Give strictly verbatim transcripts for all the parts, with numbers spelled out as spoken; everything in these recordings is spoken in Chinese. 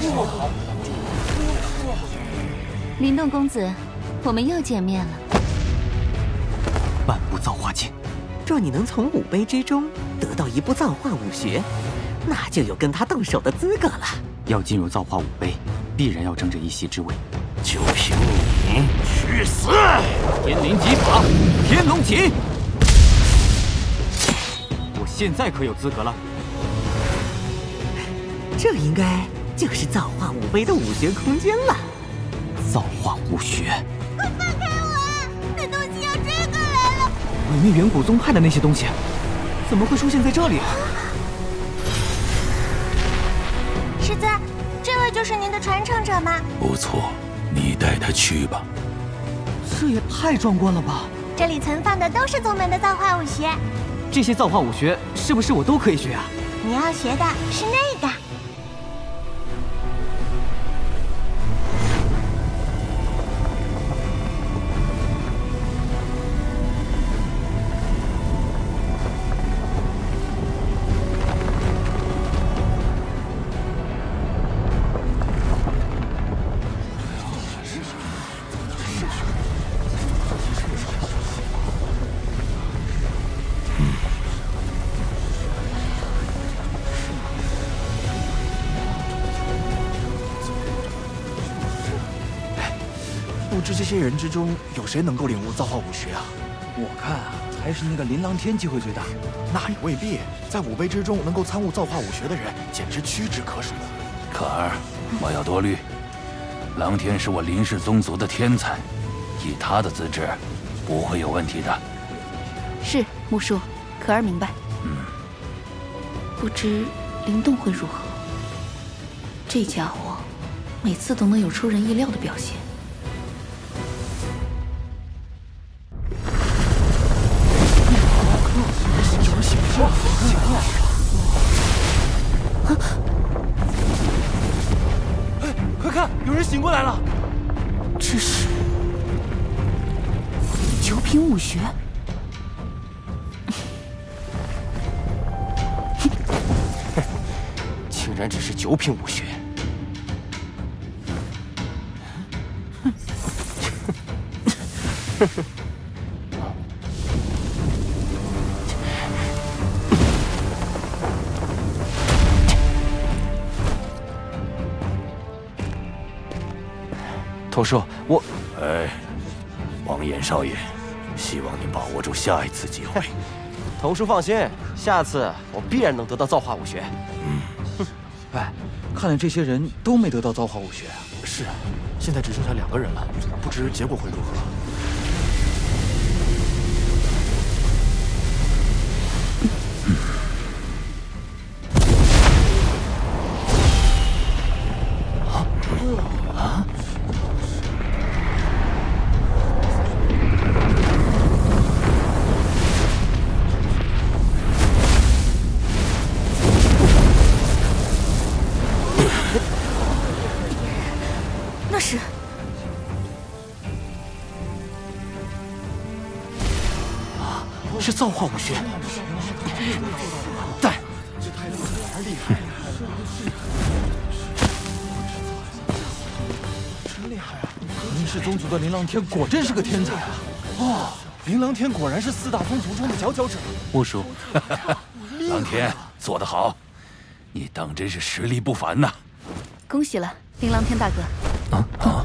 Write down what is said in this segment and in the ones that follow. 灵动公子，我们又见面了。万部造化经，若你能从武碑之中得到一部造化武学，那就有跟他动手的资格了。要进入造化武碑，必然要争这一席之位。就凭你，去死！天灵极法，天龙旗。 现在可有资格了？这应该就是造化武碑的武学空间了。造化武学，快放开我！那东西要追过来了！毁灭远古宗派的那些东西，怎么会出现在这里？师尊，这位就是您的传承者吗？不错，你带他去吧。这也太壮观了吧！这里存放的都是宗门的造化武学。 这些造化武学是不是我都可以学啊？你要学的是那个。是这些人之中有谁能够领悟造化武学啊？我看啊，还是那个琳琅天机会最大。那也未必，在武碑之中能够参悟造化武学的人，简直屈指可数。可儿，莫要多虑，琅天是我林氏宗族的天才，以他的资质，不会有问题的。是木叔，可儿明白。嗯。不知灵动会如何？这家伙每次都能有出人意料的表现。 醒过来了，这是九品武学。竟然只是九品武学！头叔，我……哎，王衍少爷，希望你把握住下一次机会。头叔放心，下次我必然能得到造化武学。嗯，哎，看来这些人都没得到造化武学啊。是啊，现在只剩下两个人了，不知结果会如何。嗯 造化武学，带！真厉害啊！林氏宗族的琳琅天果真是个天才啊！哦，琳琅天果然是四大宗族中的佼佼者。木叔，琅天做得好，你当真是实力不凡呐！恭喜了，琳琅天大哥。啊啊！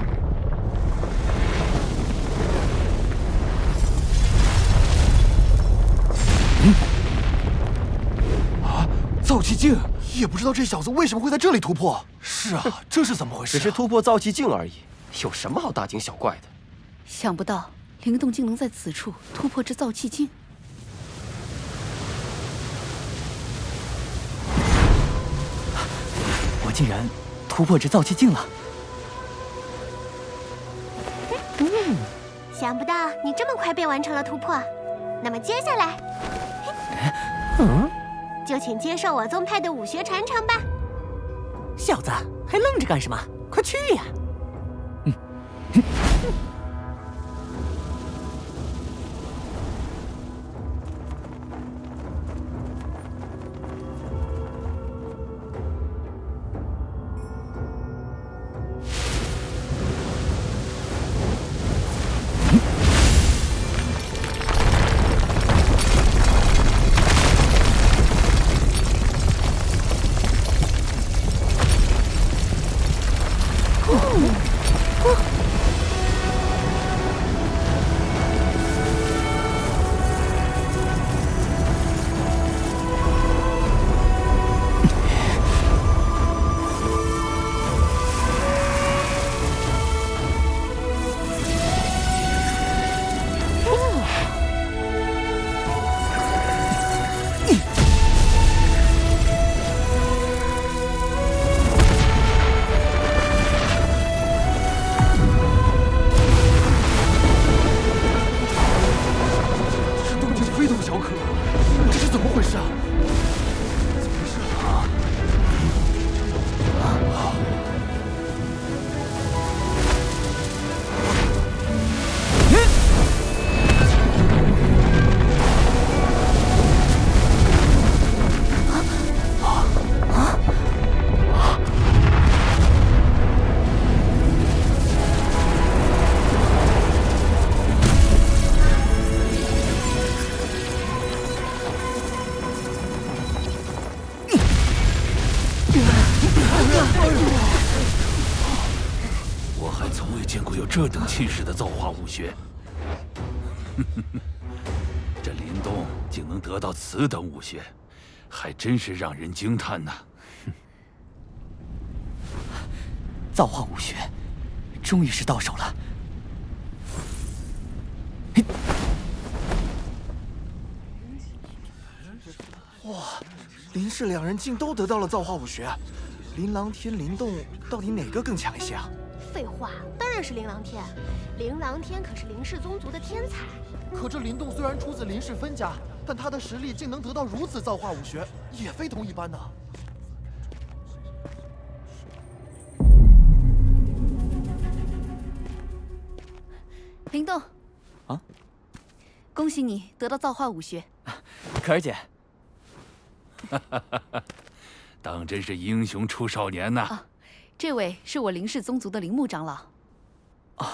造气境也不知道这小子为什么会在这里突破。是啊，这是怎么回事？只是突破造气境而已，有什么好大惊小怪的？想不到灵动竟能在此处突破这造气境。我竟然突破这造气境了！嗯，想不到你这么快便完成了突破。那么接下来，嗯。 就请接受我宗派的武学传承吧，小子，还愣着干什么？快去呀！嗯，我还从未见过有这等气势的造化武学。这林东竟能得到此等武学，还真是让人惊叹呐！造化武学，终于是到手了。 哇！林氏两人竟都得到了造化武学，琳琅天、林动到底哪个更强一些啊？废话，当然是琳琅天。琳琅天可是林氏宗族的天才。可这林动虽然出自林氏分家，但他的实力竟能得到如此造化武学，也非同一般呐。 林动，啊！恭喜你得到造化武学，可儿姐。当真是英雄出少年呐！啊，这位是我林氏宗族的林木长老。啊，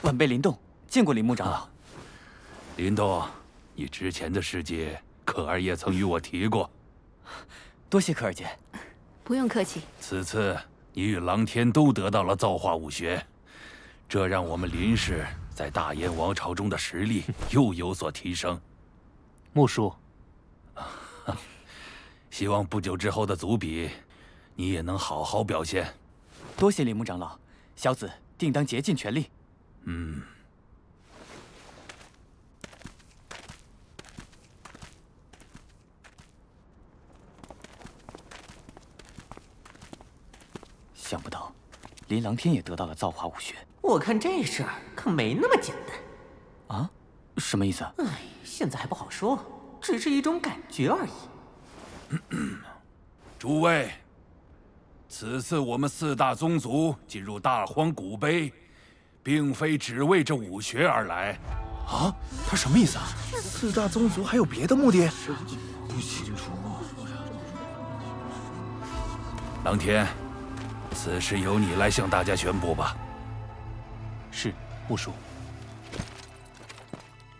晚辈林动见过林木长老。啊、林动，你之前的事迹，可儿也曾与我提过。多谢可儿姐。不用客气。此次你与郎天都得到了造化武学，这让我们林氏。 在大燕王朝中的实力又有所提升，木叔，希望不久之后的族比，你也能好好表现。多谢林木长老，小子定当竭尽全力。嗯。想不到，林琅天也得到了造化武学。 我看这事儿可没那么简单，啊？什么意思？哎，现在还不好说，只是一种感觉而已。诸位，此次我们四大宗族进入大荒古碑，并非只为这武学而来。啊？他什么意思啊？四大宗族还有别的目的？不清楚。郎天，此事由你来向大家宣布吧。 是，木叔。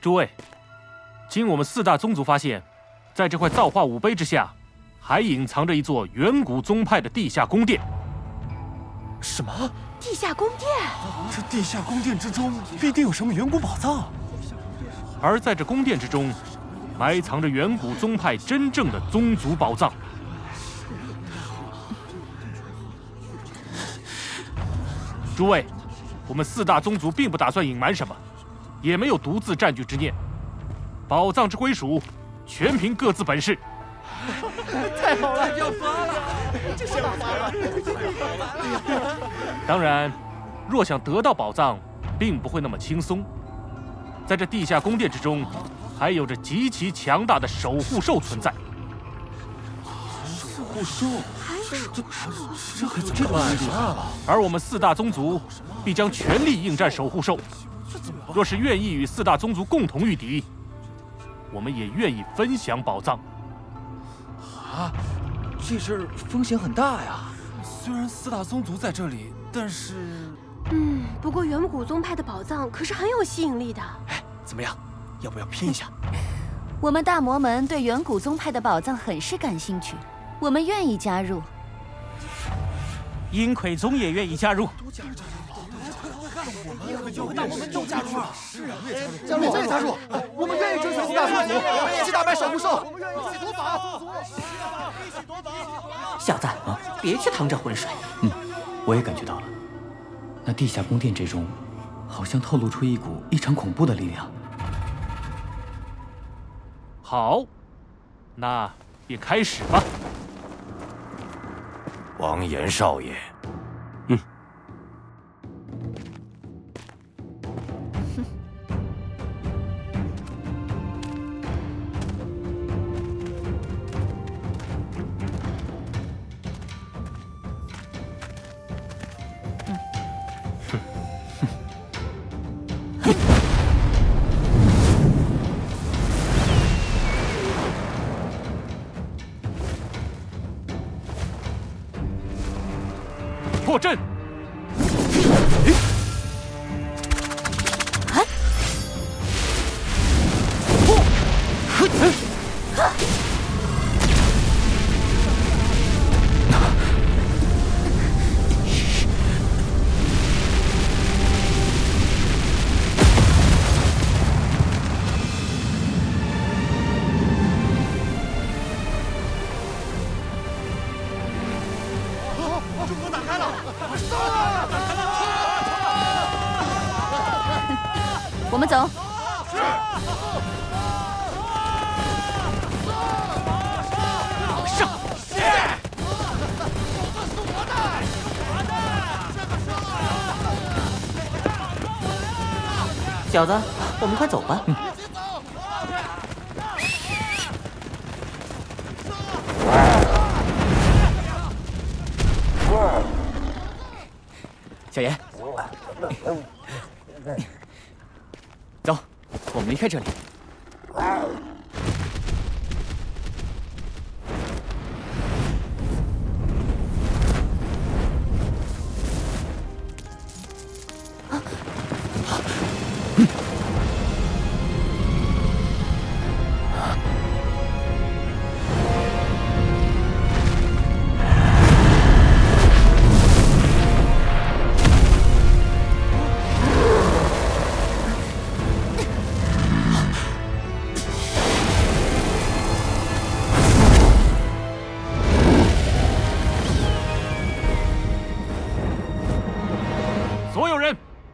诸位，经我们四大宗族发现，在这块造化武碑之下，还隐藏着一座远古宗派的地下宫殿。什么？地下宫殿？这地下宫殿之中必定有什么远古宝藏。而在这宫殿之中，埋藏着远古宗派真正的宗族宝藏。 诸位。 我们四大宗族并不打算隐瞒什么，也没有独自占据之念。宝藏之归属，全凭各自本事。太好了，要发了！这下发了！当然，若想得到宝藏，并不会那么轻松。在这地下宫殿之中，还有着极其强大的守护兽存在。守护兽。 这这可怎么办啊？而我们四大宗族必将全力应战守护兽。若是愿意与四大宗族共同御敌，我们也愿意分享宝藏。啊，这事风险很大呀！虽然四大宗族在这里，但是……嗯，不过远古宗派的宝藏可是很有吸引力的。哎，怎么样？要不要拼一下？我们大魔门对远古宗派的宝藏很是感兴趣，我们愿意加入。 阴魁宗也愿意加入，我们大魔门都加入啊！是啊，加入，加入，我们愿意追随四大宗族，一起打败守护兽，一起夺宝，一起夺宝！小子，啊，别去趟这浑水。嗯，我也感觉到了，那地下宫殿之中，好像透露出一股异常恐怖的力量。好，那便开始吧。 王岩少爷，嗯，破阵！啊！破！啊！主锅打开了，烧了！打开了！我们走。是。 小子，我们快走吧。嗯、小严，走，我们离开这里。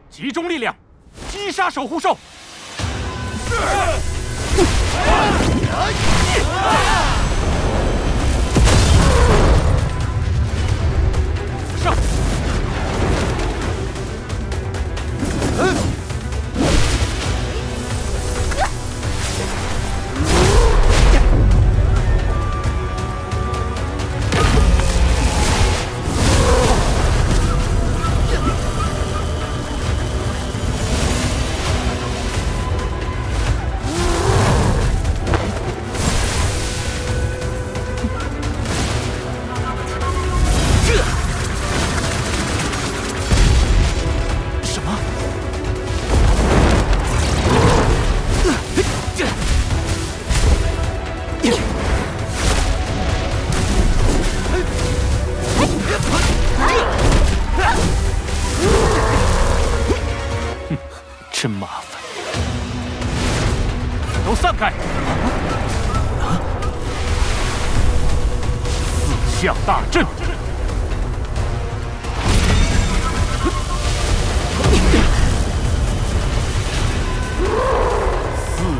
集中力量，击杀守护兽！是。上。嗯。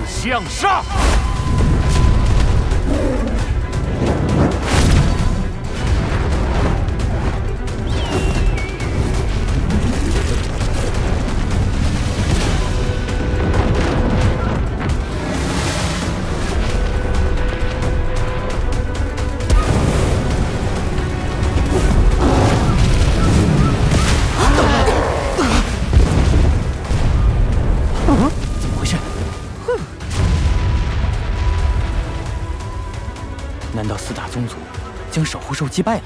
向上！将守护兽击败了。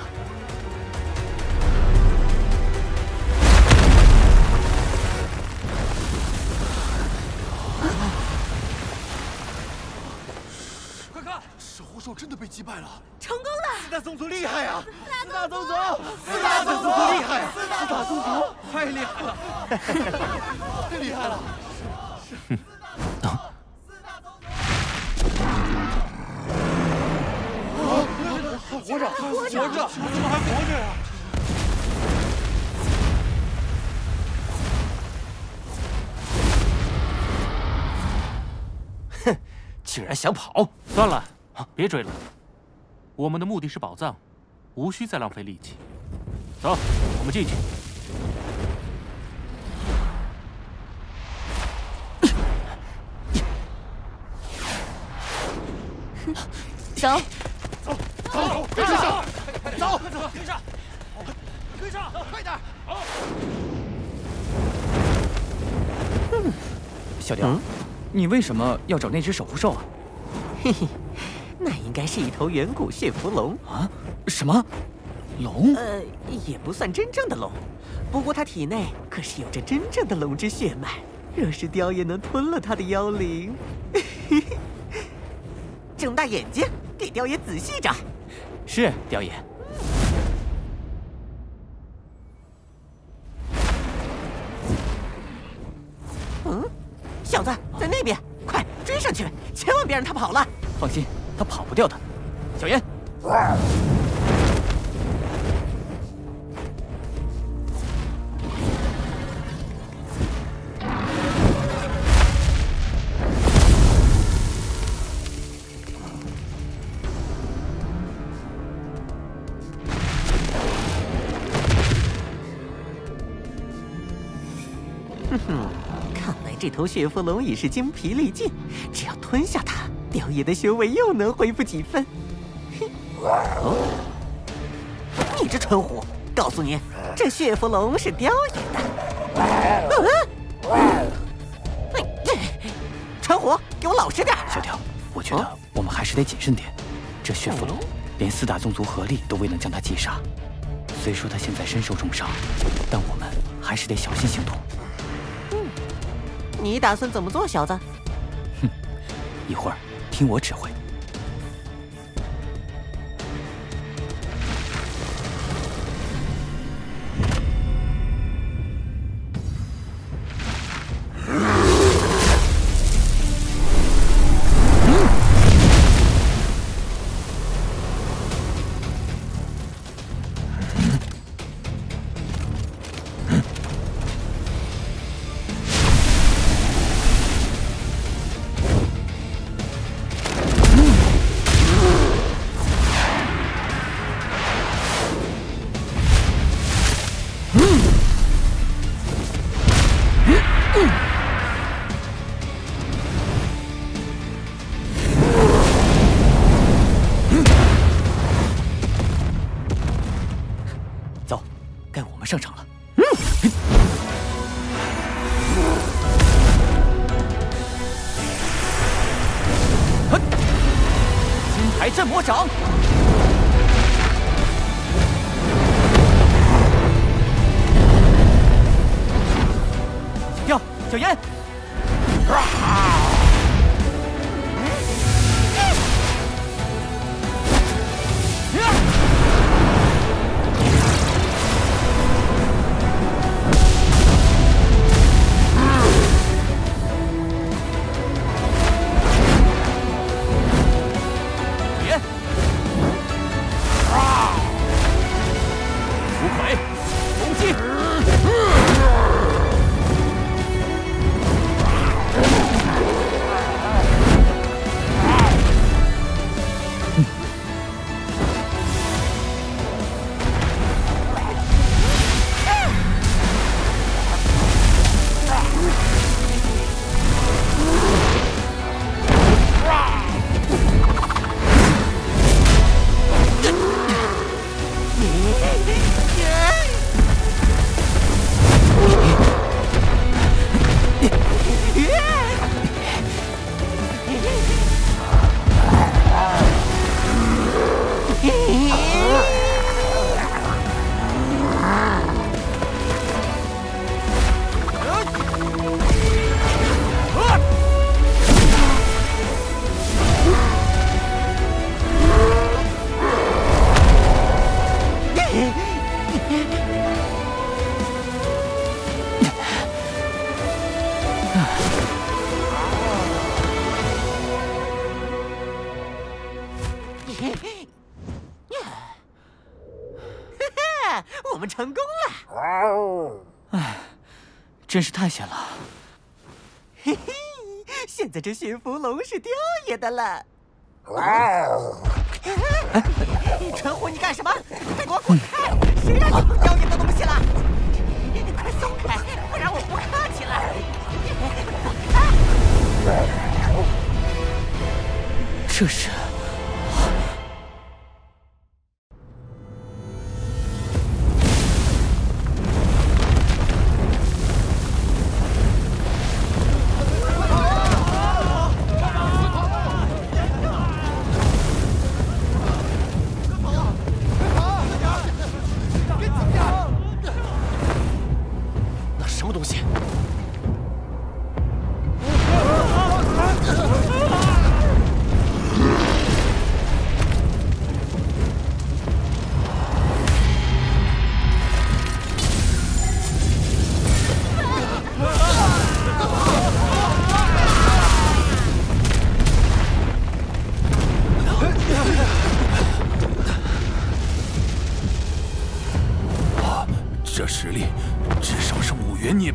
快看，守护兽真的被击败了，成功了！四大宗族厉害呀！四大宗族，四大宗族厉害呀！四大宗族太厉害了，太厉害了！是。啊。 活着，活着，怎么还活着呀？哼，竟然想跑！算了，别追了。我们的目的是宝藏，无需再浪费力气。走，我们进去。 走，走，走，跟上，走，跟上，跟上，快点！好。嗯，小雕，你为什么要找那只守护兽啊？嘿嘿，那应该是一头远古血蝠龙啊！什么？龙？呃，也不算真正的龙，不过它体内可是有着真正的龙之血脉，若是雕爷能吞了它的妖灵。 睁大眼睛，给雕爷仔细找。是，雕爷。嗯，小子在那边，快追上去，千万别让他跑了。放心，他跑不掉的。小严。哼哼，看来这头血佛龙也是精疲力尽，只要吞下它，雕爷的修为又能恢复几分。嘿，哦，你这蠢虎！告诉你，这血佛龙是雕爷的。啊！蠢虎，给我老实点！小雕，我觉得我们还是得谨慎点。这血佛龙连四大宗族合力都未能将它击杀。 虽说他现在身受重伤，但我们还是得小心行动。嗯，你打算怎么做，小子？哼，一会儿听我指挥。上场了。嗯，金牌镇魔掌。 成功了！哎，真是太险了！嘿嘿，现在这血佛龙是雕爷的了。哎，蠢虎，你干什么？快给我滚开！谁让你碰雕爷的东西了？你快松开，不然我不客气了！这是。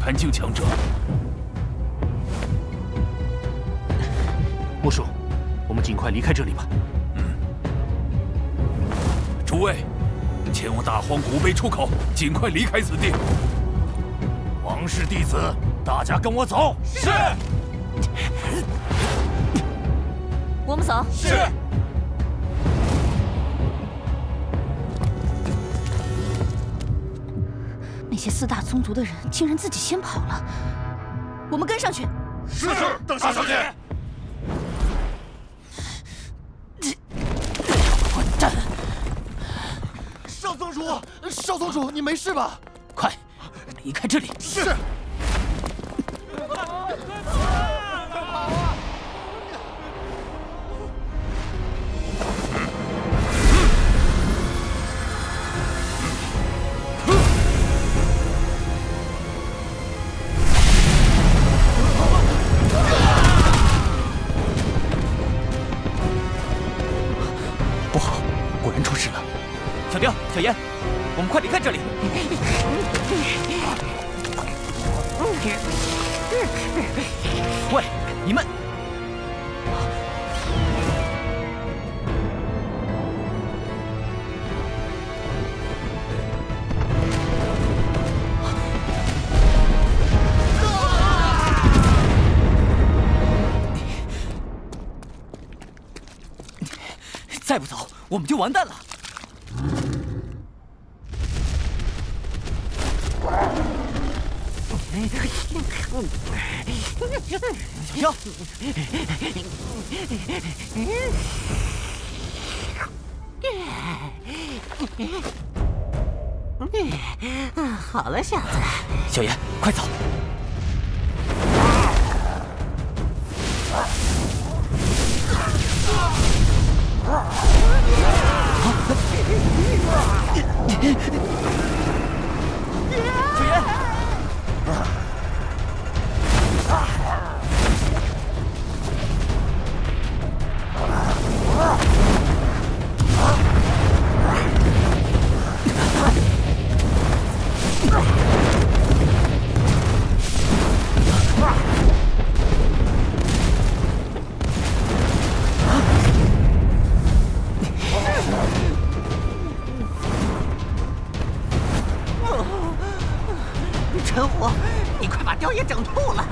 盘境强者，莫叔，我们尽快离开这里吧。嗯。诸位，前往大荒古碑出口，尽快离开此地。王氏弟子大家跟我走。是。我们走。是。那些四大宗族的人竟然自己先跑了，我们跟上去。是，大小姐。 少宗主，你没事吧？快，离开这里！是。快跑啊！快跑啊！不好，果然出事了！小雕，小燕。 我们快离开这里！喂，你们！再不走，我们就完蛋了！ 哟，好了，小子，小严，快走！小严。 陈虎，你快把雕爷整吐了！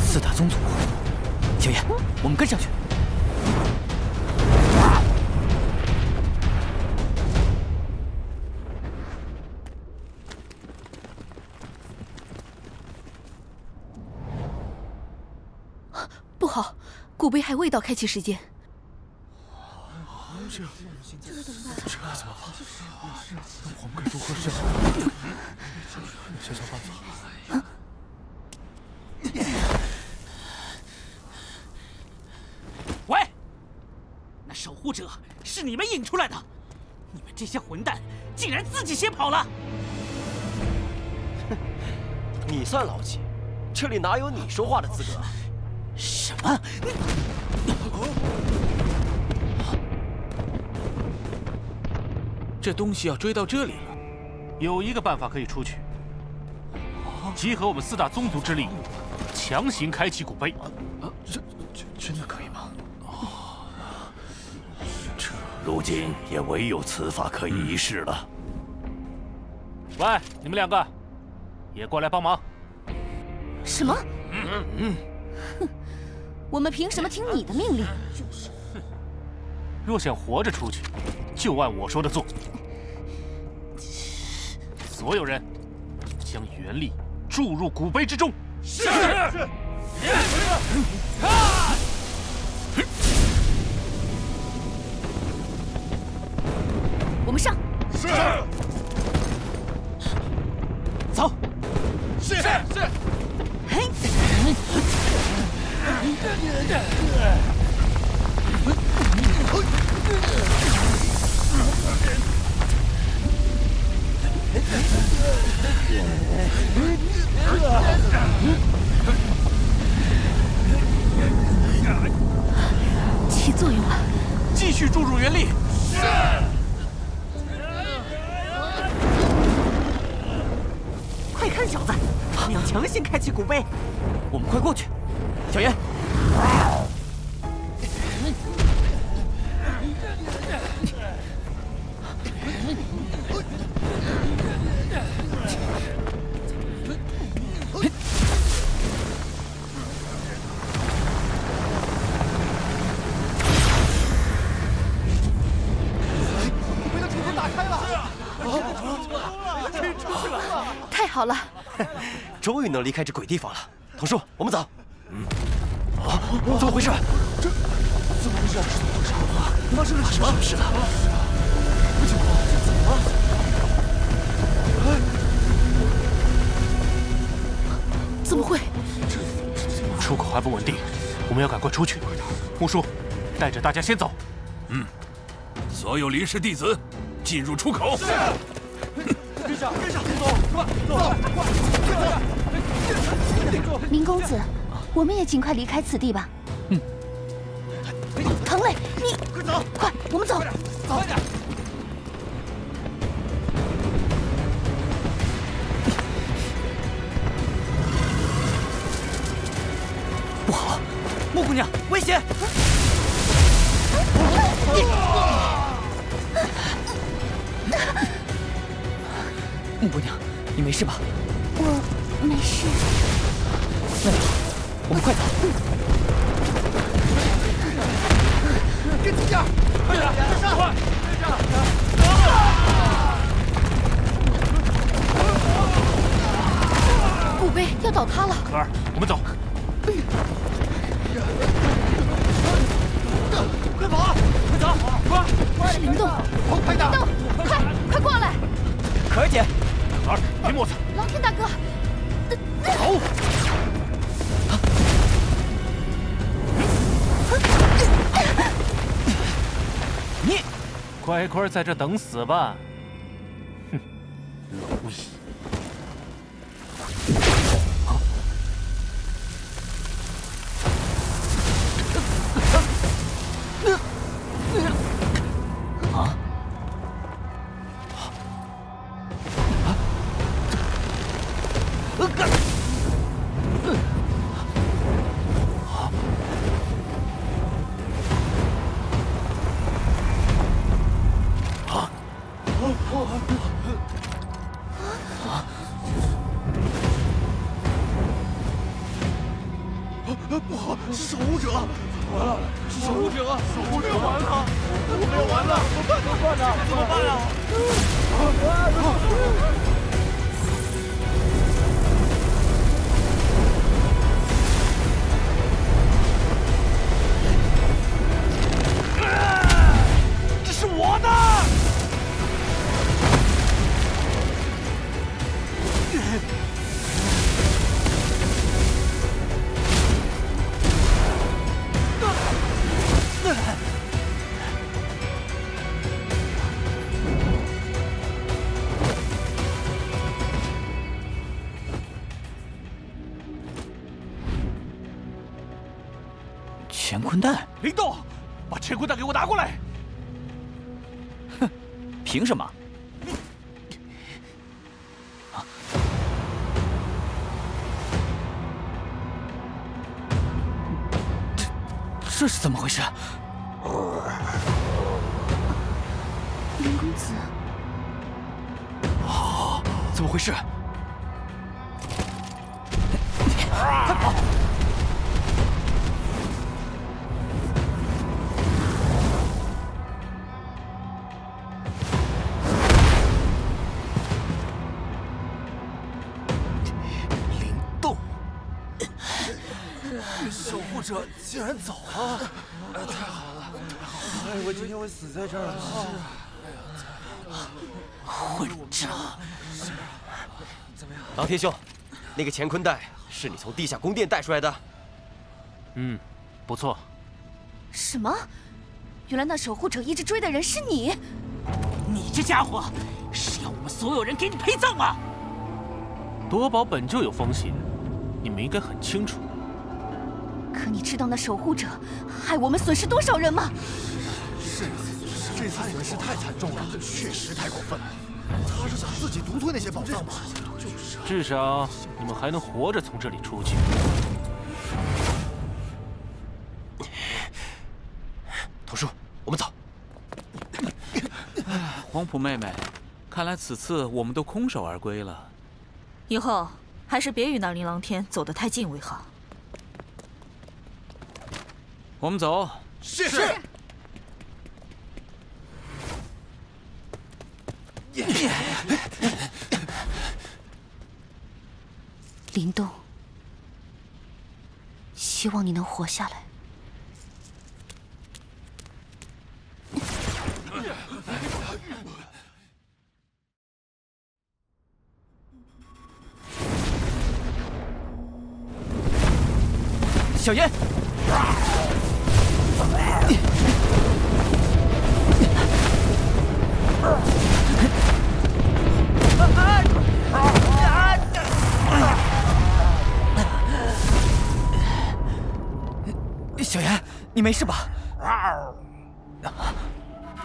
四大宗族，小燕，我们跟上去。不好，古碑还未到开启时间。这这怎么办？这怎么办？我们该如何是好？想想办法。 守护者是你们引出来的，你们这些混蛋竟然自己先跑了！哼，你算老几？这里哪有你说话的资格？什么？这东西要追到这里了，有一个办法可以出去，集合我们四大宗族之力，强行开启古碑。啊，这这真的可以吗？ 如今也唯有此法可以一试了。喂，你们两个也过来帮忙。什么？嗯嗯。哼，我们凭什么听你的命令？就是。若想活着出去，就按我说的做。所有人将原力注入古碑之中。是。是。是。 我们上，是，走，是是是，嘿，起作用了，继续注入原力，是。 快看，小子，你要强行开启古碑，我们快过去。小严，好了，终于能离开这鬼地方了。童叔，我们走。嗯。啊，怎么回事？这怎么回事？怎么回事？发生了什么事了？不行，怎么了？哎，怎么会？出口还不稳定，我们要赶快出去。木叔，带着大家先走。嗯。所有林氏弟子进入出口。 跟上，跟上，走，快，走，快！林公子，我们也尽快离开此地吧。嗯。藤磊，你快走，快，我们走，走快点。不好，穆姑娘，危险！你。 穆姑娘，你没事吧？我没事。那就好，我们快走。跟紧点，快点，跟上，快，跟上，走！古碑要倒塌了。可儿，我们走。快跑！快走！快！快！是灵动，快点！灵动，快，快过来！可儿姐。 老二，别磨蹭！老天大哥，好！你乖乖在这等死吧！哼，蝼蚁！啊！ 乾坤蛋，林动，把乾坤蛋给我拿过来！哼，凭什么？啊！这这是怎么回事？林公子，啊，怎么回事？快跑！ 这竟然走了！太好了，太好了！哎，我今天会死在这儿了。是啊，混账！是啊，怎么样？老天兄，那个乾坤袋是你从地下宫殿带出来的？嗯，不错。什么？原来那守护者一直追的人是你！你这家伙是要我们所有人给你陪葬吗？夺宝本就有风险，你们应该很清楚。 可你知道那守护者害我们损失多少人吗？是，是，这次损失太惨重了，确实太过分了。他是想自己独吞那些宝藏吧？至少你们还能活着从这里出去。童叔，我们走。黄甫妹妹，看来此次我们都空手而归了。以后还是别与那琳琅天走得太近为好。 我们走。是。是。希望你能活下来。 小炎，小炎，你没事吧？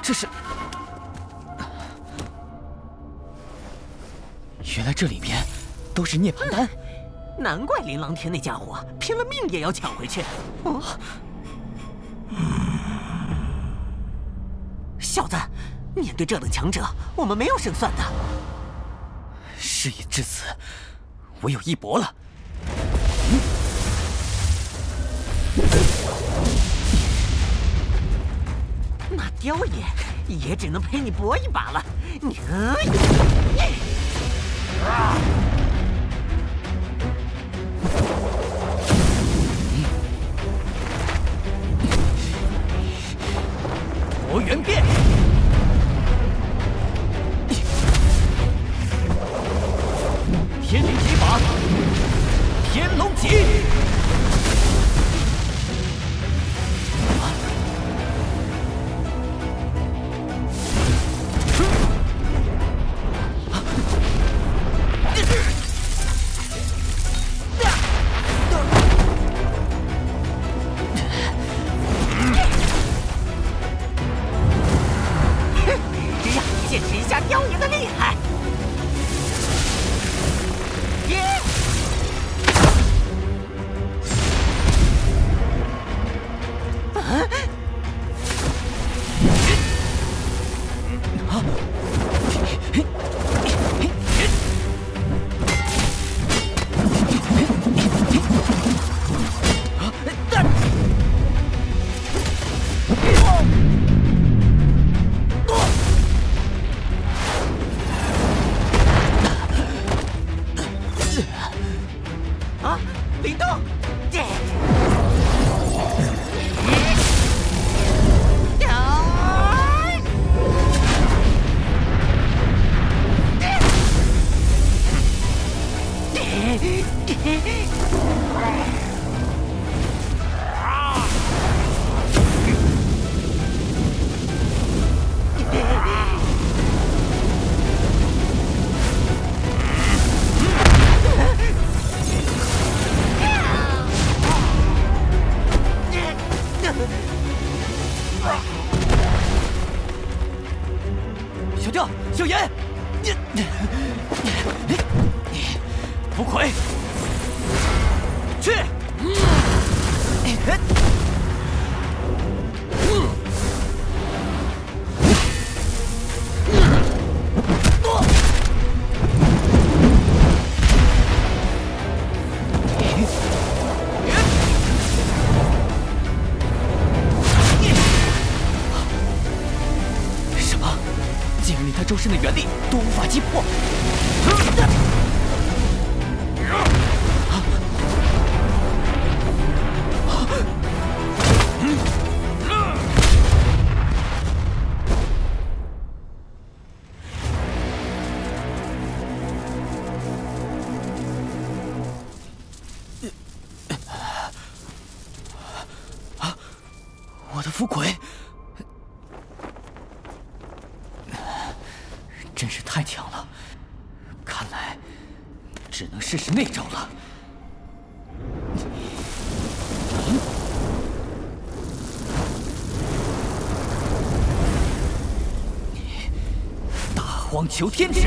这是……原来这里边都是涅槃丹。 难怪琳琅天那家伙拼了命也要抢回去。哦，小子，面对这等强者，我们没有胜算的。事已至此，唯有一搏了。嗯、那雕爷也只能陪你搏一把了。你、啊。 魔元变！天灵极法，天龙极！求天指！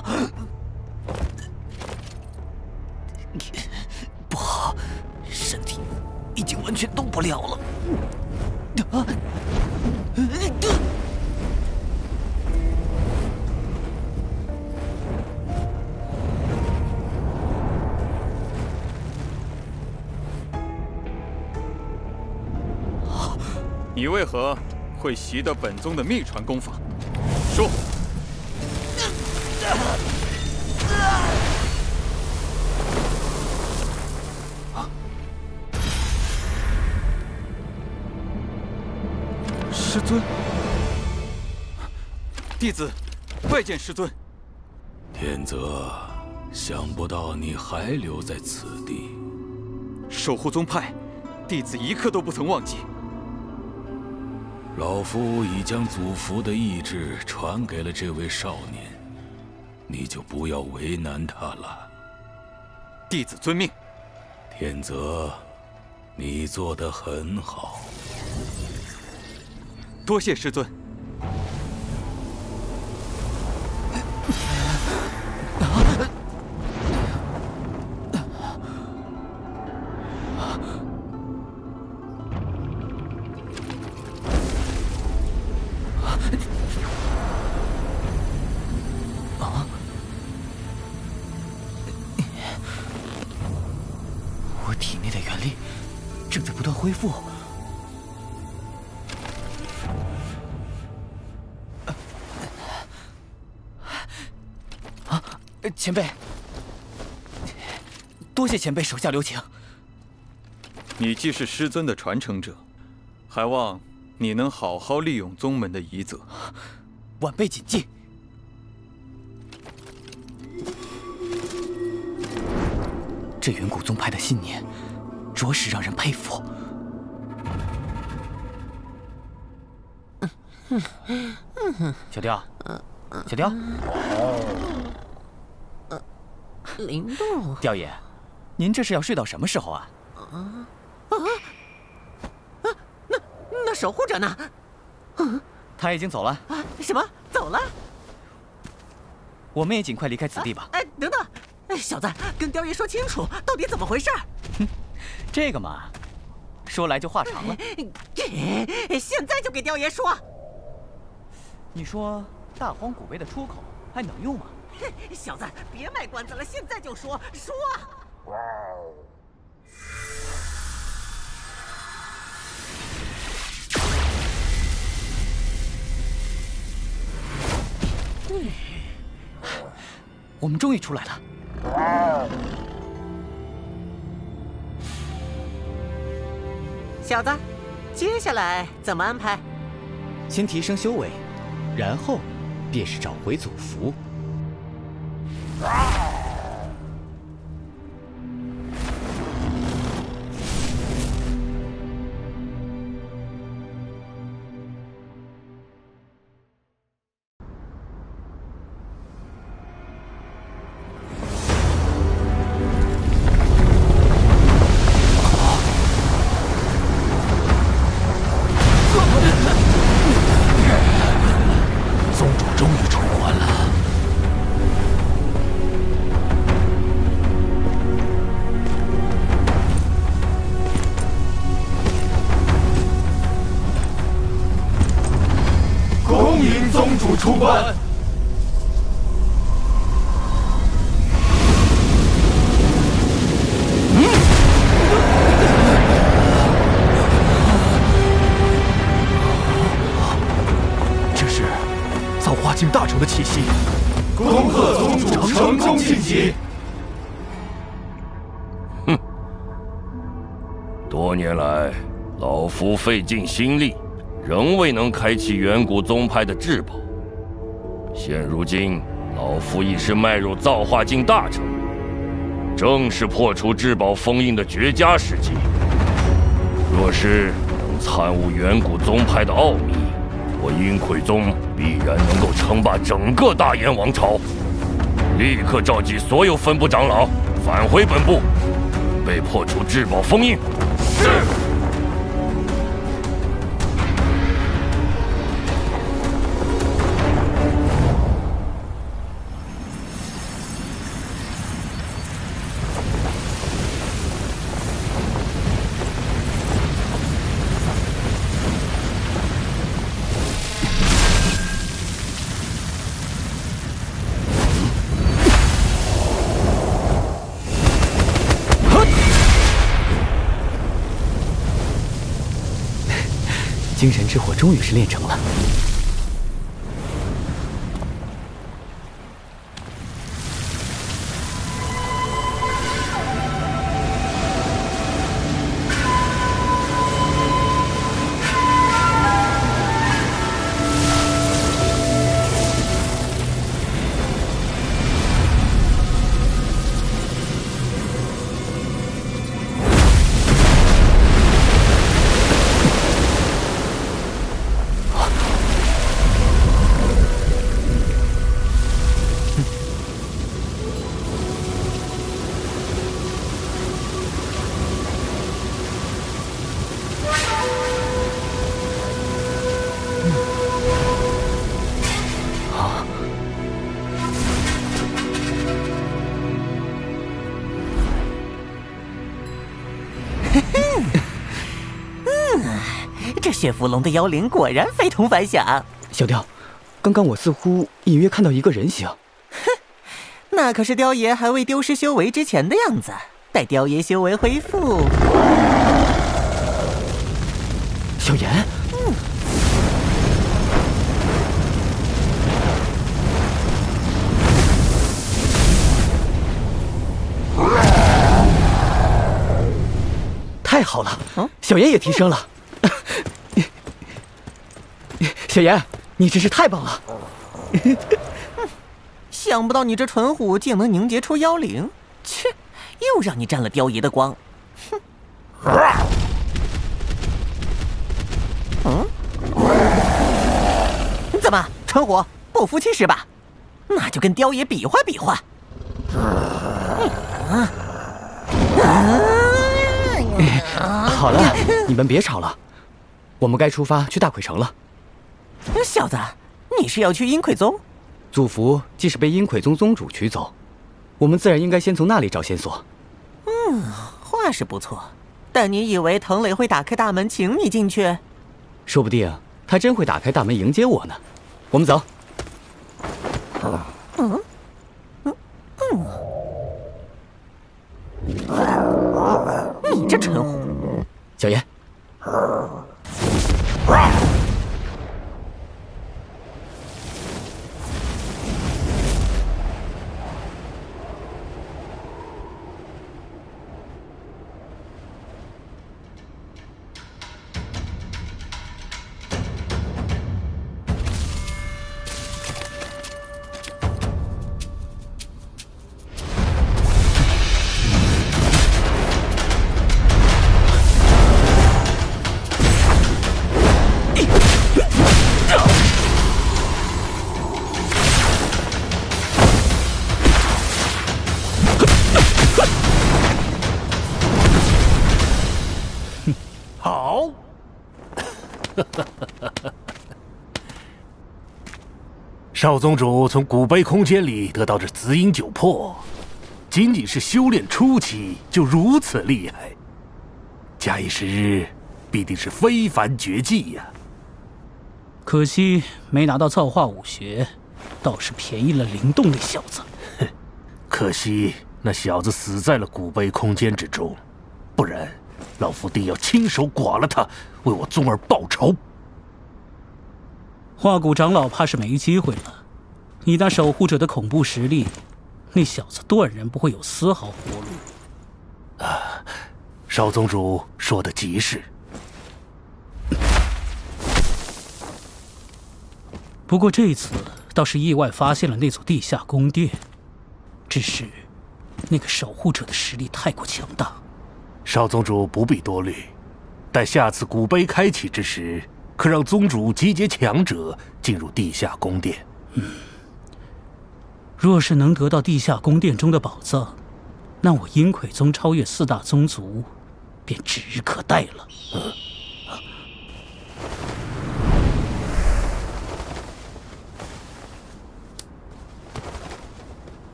啊！不好，身体已经完全动不了了。啊！ 你为何会习得本宗的秘传功法？说。啊！师尊，弟子拜见师尊。天泽，想不到你还留在此地，守护宗派，弟子一刻都不曾忘记。 老夫已将祖符的意志传给了这位少年，你就不要为难他了。弟子遵命。天泽，你做得很好，多谢师尊。前辈，多谢前辈手下留情。你既是师尊的传承者，还望你能好好利用宗门的遗泽。晚辈谨记。这远古宗派的信念，着实让人佩服。小雕，小雕。 灵动，雕爷，您这是要睡到什么时候啊？啊啊啊！那那守护者呢？啊，他已经走了。啊，什么？走了？我们也尽快离开此地吧。哎、啊啊，等等，哎，小子，跟雕爷说清楚，到底怎么回事？哼，这个嘛，说来就话长了。现在就给雕爷说。你说大荒古碑的出口还能用吗？ 小子，别卖关子了，现在就说说。嗯，我们终于出来了。小子，接下来怎么安排？先提升修为，然后便是找回祖符。 出关。 不费尽心力，仍未能开启远古宗派的至宝。现如今，老夫已是迈入造化境大成，正是破除至宝封印的绝佳时机。若是能参悟远古宗派的奥秘，我阴魁宗必然能够称霸整个大燕王朝。立刻召集所有分部长老返回本部，准备破除至宝封印。是。精神之火终于是炼成了。雪芙蓉的妖灵果然非同凡响。小雕，刚刚我似乎隐约看到一个人形。哼，那可是雕爷还未丢失修为之前的样子。待雕爷修为恢复，小炎，嗯，太好了，嗯、小炎也提升了。嗯小炎，你真是太棒了！想不到你这蠢虎竟能凝结出妖灵，切，又让你沾了雕爷的光！哼！嗯？怎么，蠢虎不服气是吧？那就跟雕爷比划比划！嗯啊、好了，你们别吵了，我们该出发去大魁城了。 小子，你是要去阴魁宗？祖符既是被阴魁宗宗主取走，我们自然应该先从那里找线索。嗯，话是不错，但你以为藤磊会打开大门请你进去？说不定他真会打开大门迎接我呢。我们走。嗯嗯嗯嗯，你这蠢货！小炎。少宗主从古碑空间里得到这紫影九魄，仅仅是修炼初期就如此厉害，假以时日，必定是非凡绝技呀、啊。可惜没拿到造化武学，倒是便宜了灵动那小子。哼，可惜那小子死在了古碑空间之中，不然老夫定要亲手剐了他，为我宗儿报仇。 化骨长老怕是没机会了。以那守护者的恐怖实力，那小子断然不会有丝毫活路。啊，少宗主说的极是。不过这次倒是意外发现了那座地下宫殿，只是那个守护者的实力太过强大。少宗主不必多虑，待下次古碑开启之时。 可让宗主集结强者进入地下宫殿。嗯，若是能得到地下宫殿中的宝藏，那我阴魁宗超越四大宗族，便指日可待了。嗯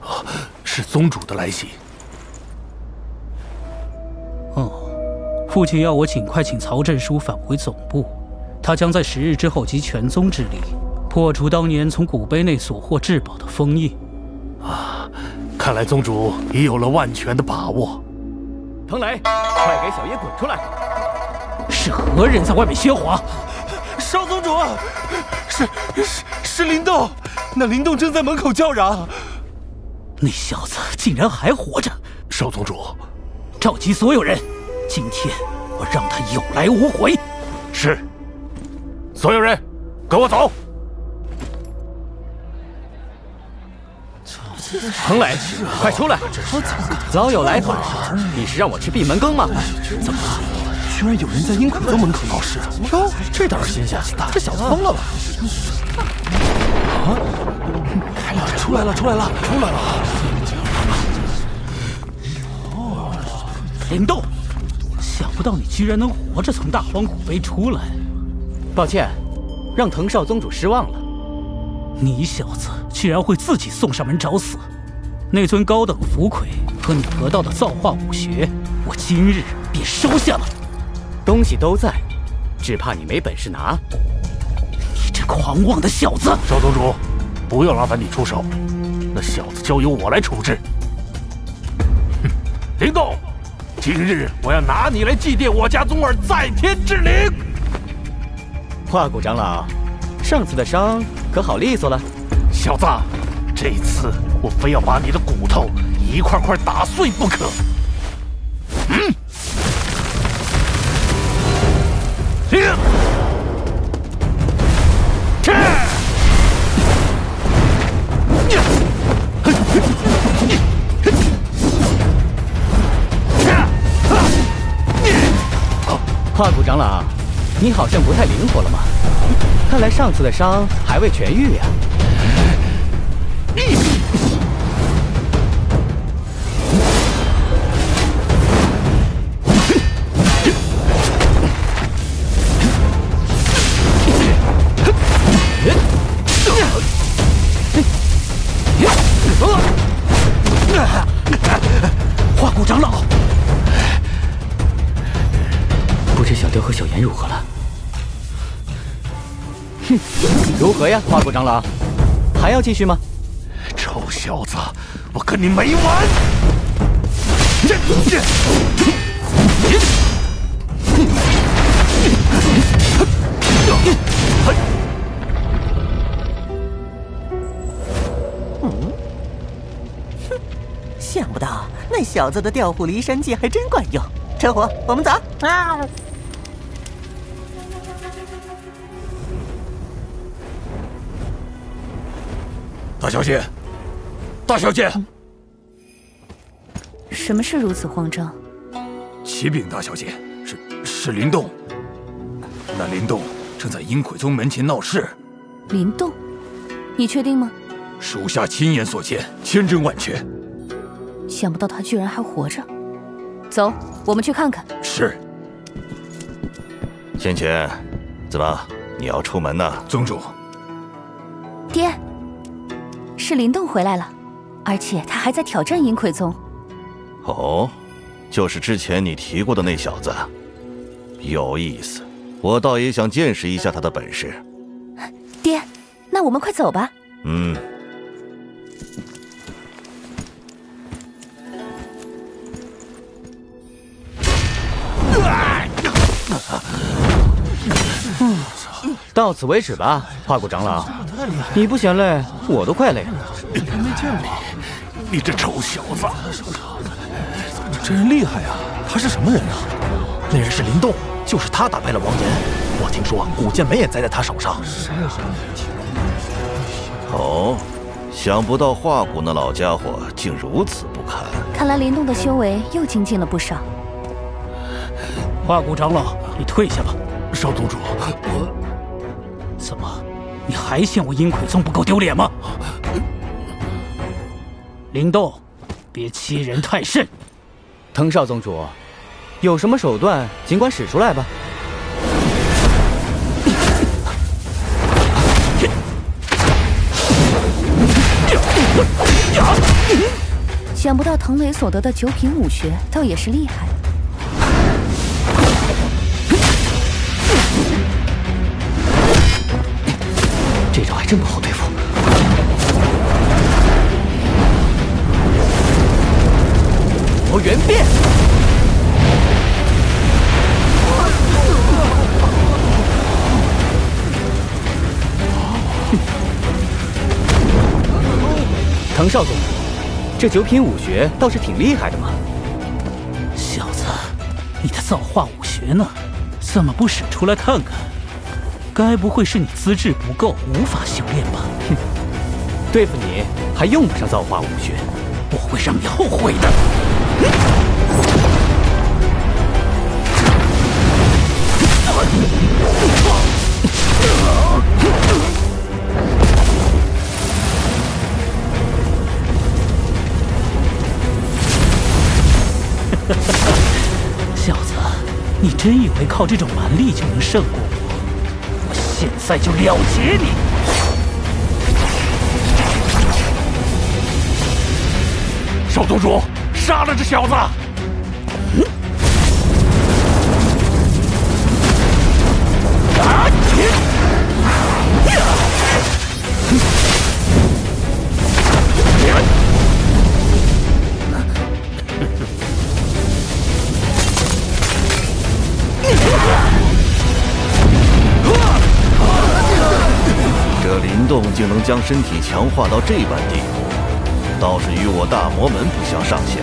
啊、哦，是宗主的来信。哦。 父亲要我尽快请曹振书返回总部，他将在十日之后集全宗之力，破除当年从古碑内所获至宝的封印。啊，看来宗主已有了万全的把握。藤雷，快给小爷滚出来！是何人在外面喧哗？少宗主，是是是林动，那林动正在门口叫嚷。那小子竟然还活着！少宗主，召集所有人，今天我让他有来无回。是，所有人，跟我走。 彭磊，快出来！早有来头，你是让我吃闭门羹吗？怎么了？居然有人在阴鬼宗门口闹事！哟，这倒是新鲜，这小子疯了吧？啊！开了，出来了，出来了，出来了！林动，想不到你居然能活着从大荒古碑出来。抱歉，让滕少宗主失望了。 你小子居然会自己送上门找死！那尊高等符魁和你得到的造化武学，我今日便收下了。东西都在，只怕你没本事拿。你这狂妄的小子！少宗主，不要劳烦你出手，那小子交由我来处置。哼，灵动，今日我要拿你来祭奠我家宗儿在天之灵。化骨长老，上次的伤。 可好利索了，小子，这次我非要把你的骨头一块块打碎不可。嗯，停，切！化骨长老，你好像不太灵活了嘛。 看来上次的伤还未痊愈呀！化骨长老，不知小雕和小炎如何了？ 如何呀，化骨长老，还要继续吗？臭小子，我跟你没完！嗯，哼，想不到那小子的调虎离山计还真管用。趁火，我们走。啊 大小姐，大小姐，嗯、什么事如此慌张？启禀大小姐，是是林动，那林动正在阴鬼宗门前闹事。林动，你确定吗？属下亲眼所见，千真万确。想不到他居然还活着。走，我们去看看。是。仙姐，怎么你要出门呢？宗主。爹。 是林动回来了，而且他还在挑战阴魁宗。哦，就是之前你提过的那小子，有意思。我倒也想见识一下他的本事。爹，那我们快走吧。嗯。嗯，到此为止吧，化骨长老。 你不嫌累，我都快累了。没见过你，你这臭小子！这人厉害呀、啊！他是什么人啊？那人是林动，就是他打败了王岩。我听说古剑眉也栽在他手上。哦，想不到化骨那老家伙竟如此不堪。看来林动的修为又精进了不少。化骨长老，你退下吧。少宗主，我怎么？ 你还嫌我阴鬼宗不够丢脸吗？灵动，别欺人太甚。滕少宗主，有什么手段尽管使出来吧。想不到滕磊所得的九品武学，倒也是厉害。 这招还真不好对付。魔元变！少宗，这九品武学倒是挺厉害的嘛。小子，你的造化武学呢？怎么不使出来看看？该不会是你资质不够，无法修炼吧？哼，对付你还用不上造化武学，我会让你后悔的。嗯 小子，你真以为靠这种蛮力就能胜过我？我现在就了结你！ 少宗主，杀了这小子！ 这灵动竟能将身体强化到这般地步，倒是与我大魔门不相上下。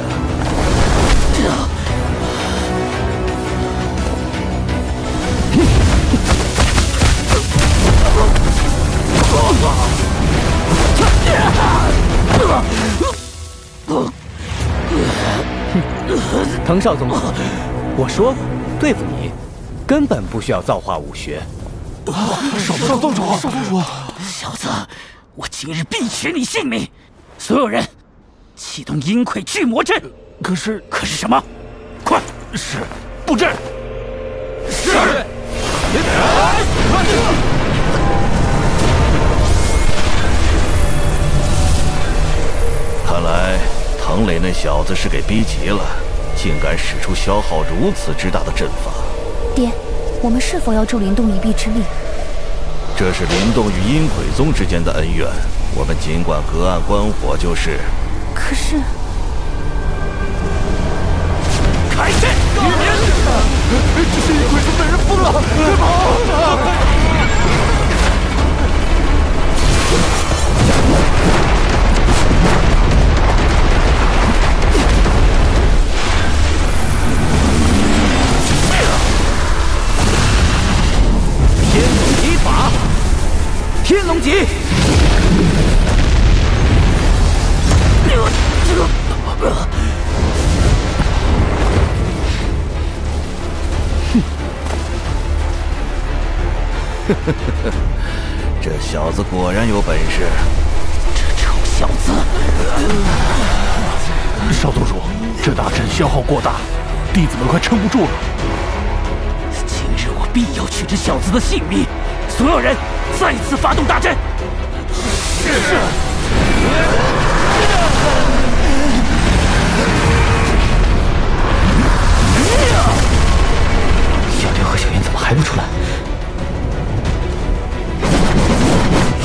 滕少宗主，我说过，对付你根本不需要造化武学。 少少宗主，少宗主，小子，我今日必取你性命！所有人，启动阴魁巨魔阵。可是，可是什么？快，是布阵。是。看来唐磊那小子是给逼急了，竟敢使出消耗如此之大的阵法。爹。 我们是否要助灵动一臂之力？这是灵动与阴魁宗之间的恩怨，我们尽管隔岸观火就是。可是，开阵！这是阴魁宗被人封了，快跑！ 天龙级，这小子果然有本事。这臭小子！少宗主，这大阵消耗过大，弟子们快撑不住了。今日我必要取这小子的性命！所有人！ 再次发动大阵！是。小六和小云怎么还不出来？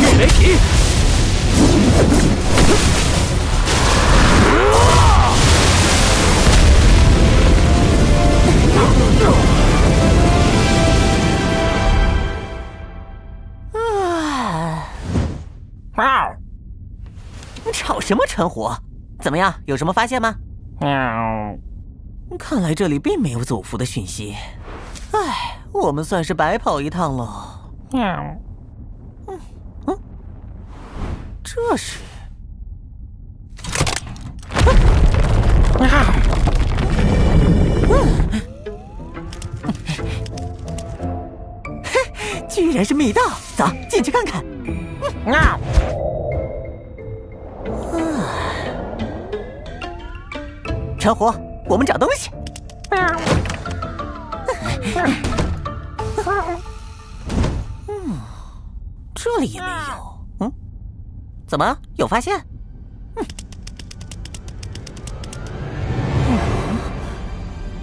玉雷劈！吵什么蠢火？怎么样，有什么发现吗？喵。看来这里并没有走符的讯息。唉，我们算是白跑一趟喽。喵。嗯嗯，这是。啊！哼，居然是密道，走进去看看。喵。 陈虎，我们找东西。嗯，这里也没有。嗯，怎么有发现？嗯，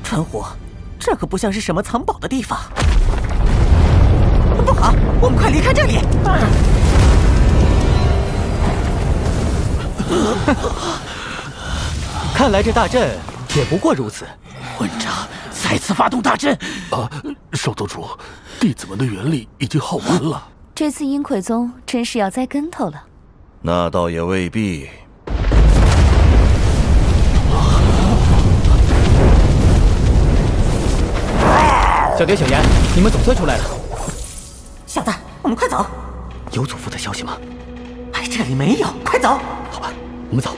陈虎，这可不像是什么藏宝的地方。不好，我们快离开这里！看来这大阵也不过如此。混账！再次发动大阵！啊，少宗主，弟子们的元力已经耗完了。这次阴魁宗真是要栽跟头了。那倒也未必。小蝶、小妍，你们总算出来了。小子，我们快走！有祖父的消息吗？哎，这里没有，快走！好吧，我们走。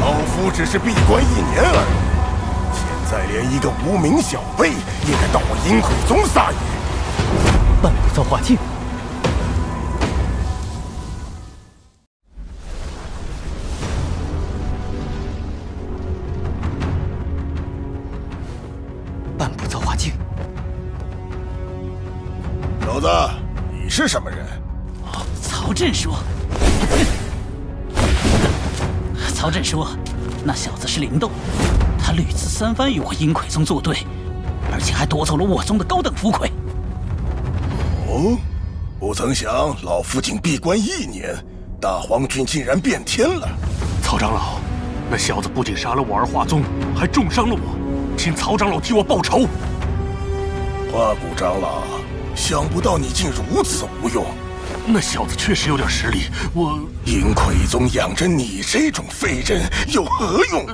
老夫只是闭关一年而已，现在连一个无名小辈也敢到我阴鬼宗撒野，半步造化境。 小子，你是什么人？哦、曹振说，曹振说，那小子是灵动，他屡次三番与我阴魁宗作对，而且还夺走了我宗的高等符魁。哦，不曾想老夫竟闭关一年，大皇君竟然变天了。曹长老，那小子不仅杀了我儿化宗，还重伤了我，请曹长老替我报仇。花骨长老。 想不到你竟如此无用，那小子确实有点实力。我阴魁宗养着你这种废人有何用？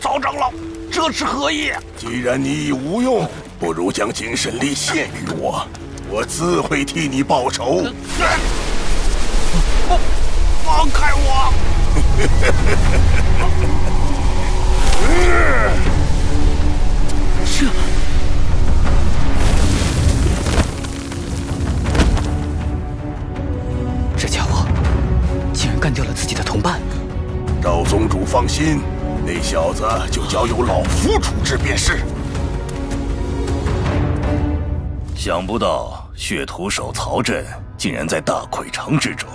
曹长老，这是何意？既然你已无用，不如将精神力献于我，我自会替你报仇。放放开我！这这家伙竟然干掉了自己的同伴！赵宗主放心，那小子就交由老夫处置便是。想不到血屠手曹振竟然在大魁城之中。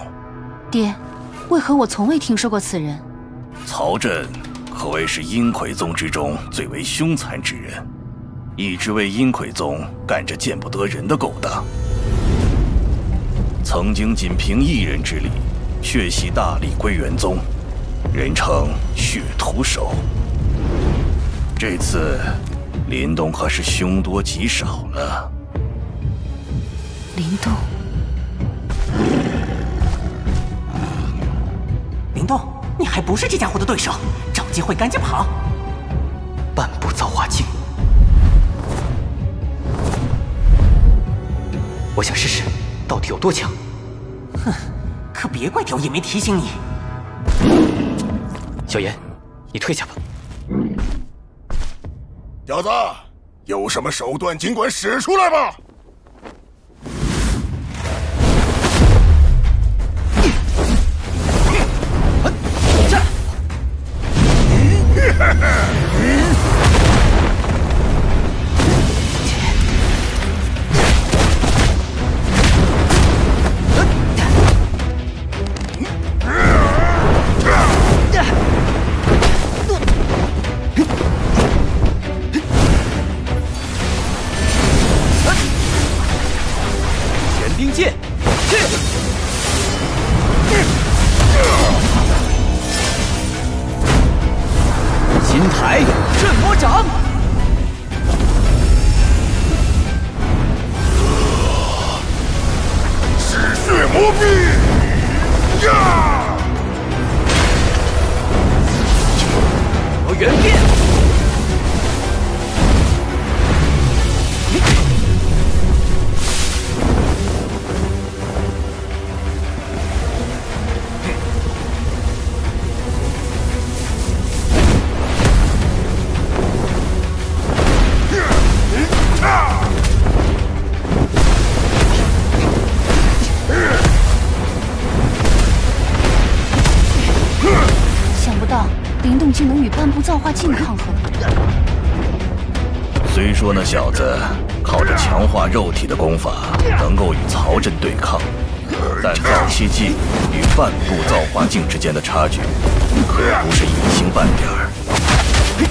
爹，为何我从未听说过此人？曹振。 可谓是阴魁宗之中最为凶残之人，一直为阴魁宗干着见不得人的勾当。曾经仅凭一人之力，血洗大理归元宗，人称血屠手。这次，林动可是凶多吉少了。林动，林动，你还不是这家伙的对手。 机会赶紧跑！半步造化境，我想试试到底有多强。哼，可别怪刁爷没提醒你。小妍，你退下吧。小子，有什么手段尽管使出来吧。 造化境抗衡。虽说那小子靠着强化肉体的功法能够与曹振对抗，但造气境与半步造化境之间的差距可不是一星半点儿。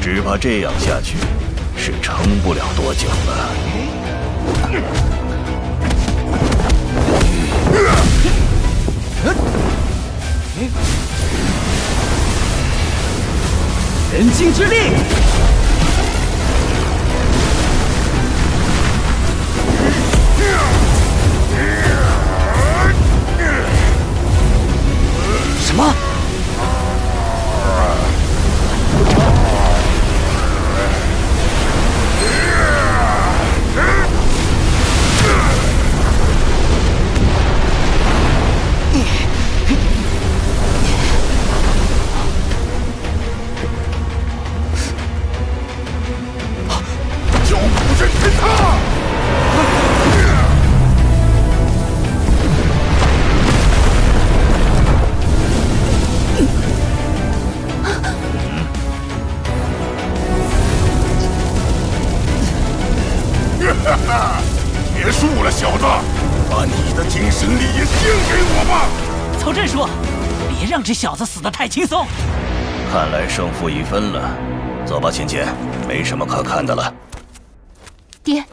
只怕这样下去是撑不了多久了。 人精之力，么？救苦是天堂。 结束了，小子！把你的精神力也献给我吧。曹振说：“别让这小子死得太轻松。”看来胜负已分了。走吧，芊芊，没什么可看的了。爹，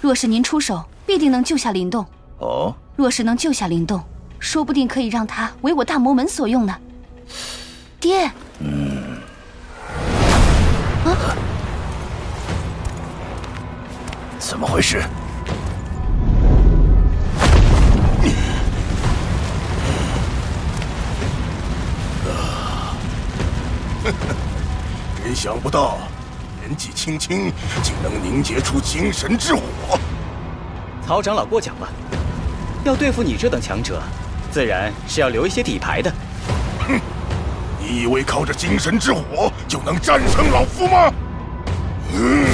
若是您出手，必定能救下林动。哦，若是能救下林动，说不定可以让他为我大魔门所用呢。爹，嗯，啊，怎么回事？ 真想不到，年纪轻轻竟能凝结出精神之火。曹长老过奖了，要对付你这等强者，自然是要留一些底牌的。哼，你以为靠着精神之火就能战胜老夫吗？嗯。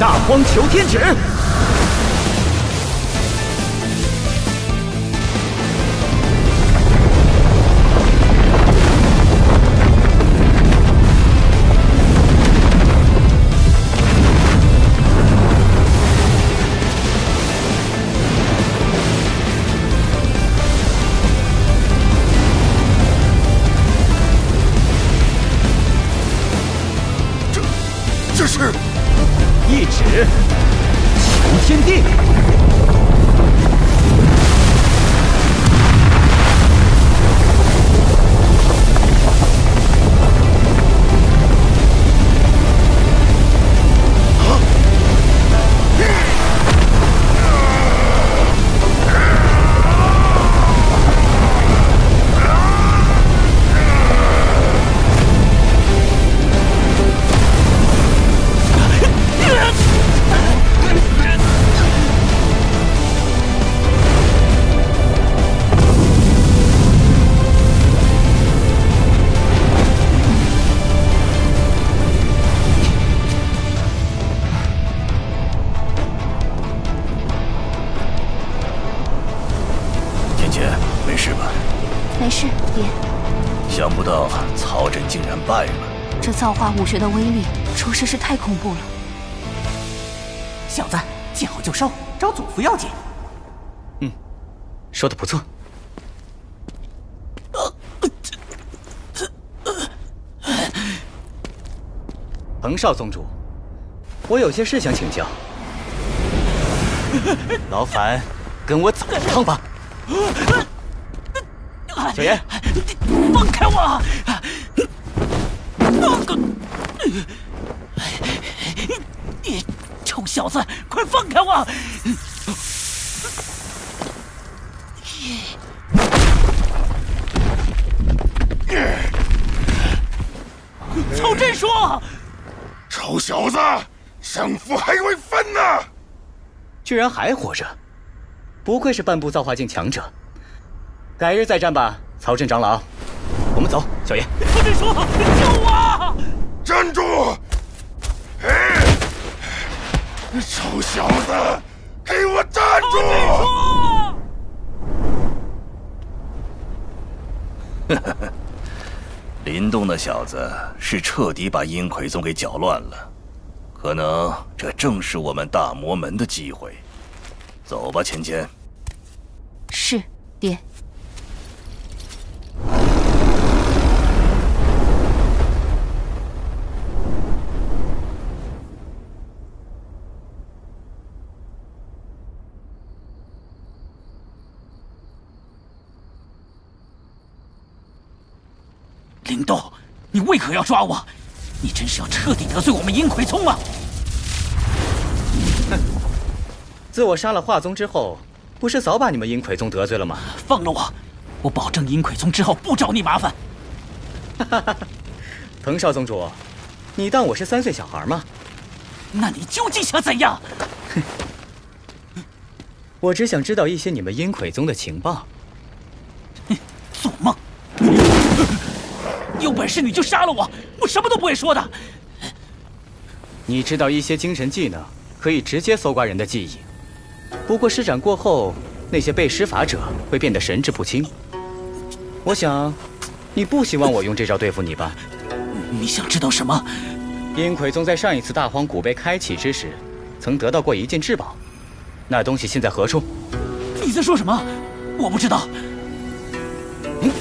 大荒求天指，这这是。 一指求天地，没事，爹。想不到曹振竟然败了。这造化武学的威力，着实是太恐怖了。小子，见好就收，找祖父要紧。嗯，说的不错。彭少宗主，我有些事想请教。劳烦跟我走一趟吧。 小炎，放开我！你臭小子，快放开我！曹振说：“臭小子，胜负还未分呢！”居然还活着，不愧是半步造化境强者。 改日再战吧，曹镇长老。我们走，小爷。曹振说：“救我！”站住！哎，臭小子，给我站住！哈哈，林动那小子是彻底把阴魁宗给搅乱了，可能这正是我们大魔门的机会。走吧，芊芊。是，爹。 林动，你为何要抓我？你真是要彻底得罪我们阴葵宗啊！哼，自我杀了化宗之后，不是早把你们阴葵宗得罪了吗？放了我，我保证阴葵宗之后不找你麻烦。哈哈哈，藤少宗主，你当我是三岁小孩吗？那你究竟想怎样？哼，我只想知道一些你们阴葵宗的情报。哼，做梦！ 有本事你就杀了我，我什么都不会说的。你知道一些精神技能可以直接搜刮人的记忆，不过施展过后，那些被施法者会变得神志不清。我想，你不希望我用这招对付你吧？你想知道什么？阴葵宗在上一次大荒谷被开启之时，曾得到过一件至宝，那东西现在何处？你在说什么？我不知道。嗯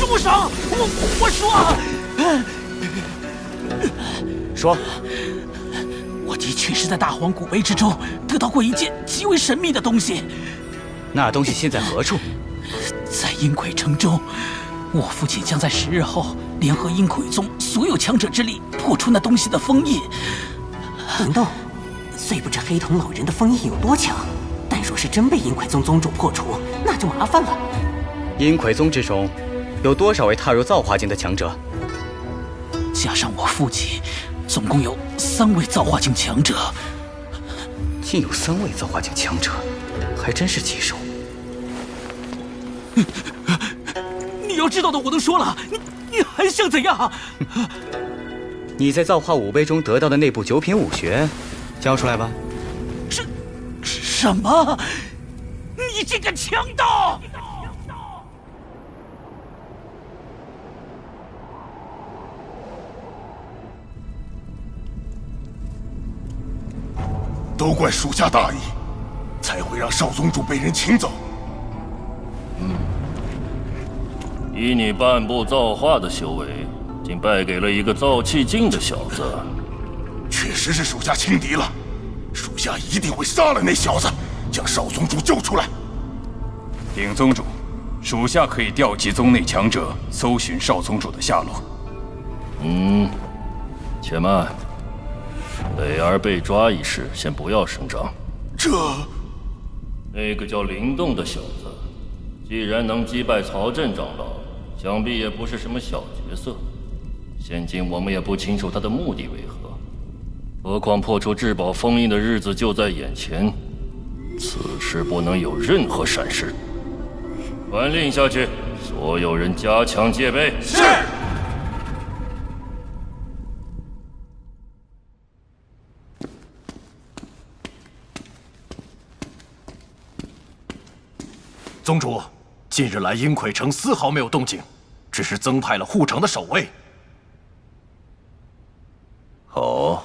住手！我我说说，我的确是在大荒古碑之中得到过一件极为神秘的东西。那东西现在何处？在阴魁城中，我父亲将在十日后联合阴魁宗所有强者之力破除那东西的封印。文道，虽不知黑瞳老人的封印有多强。 但若是真被阴魁宗宗主破除，那就麻烦了。阴魁宗之中，有多少位踏入造化境的强者？加上我父亲，总共有三位造化境强者。竟有三位造化境强者，还真是棘手。你要知道的我都说了，你你还想怎样啊？你在造化武碑中得到的那部九品武学，交出来吧。 什么？你这个强盗！都怪属下大意，才会让少宗主被人请走。嗯，以你半步造化的修为，竟败给了一个造气境的小子，确实是属下轻敌了。 属下一定会杀了那小子，将少宗主救出来。禀宗主，属下可以调集宗内强者搜寻少宗主的下落。嗯，且慢，磊儿被抓一事先不要声张。这……那个叫灵动的小子，既然能击败曹镇长老，想必也不是什么小角色。现今我们也不清楚他的目的为何。 何况破除至宝封印的日子就在眼前，此事不能有任何闪失。传令下去，所有人加强戒备。是。宗主，近日来阴魁城丝毫没有动静，只是增派了护城的守卫。哦。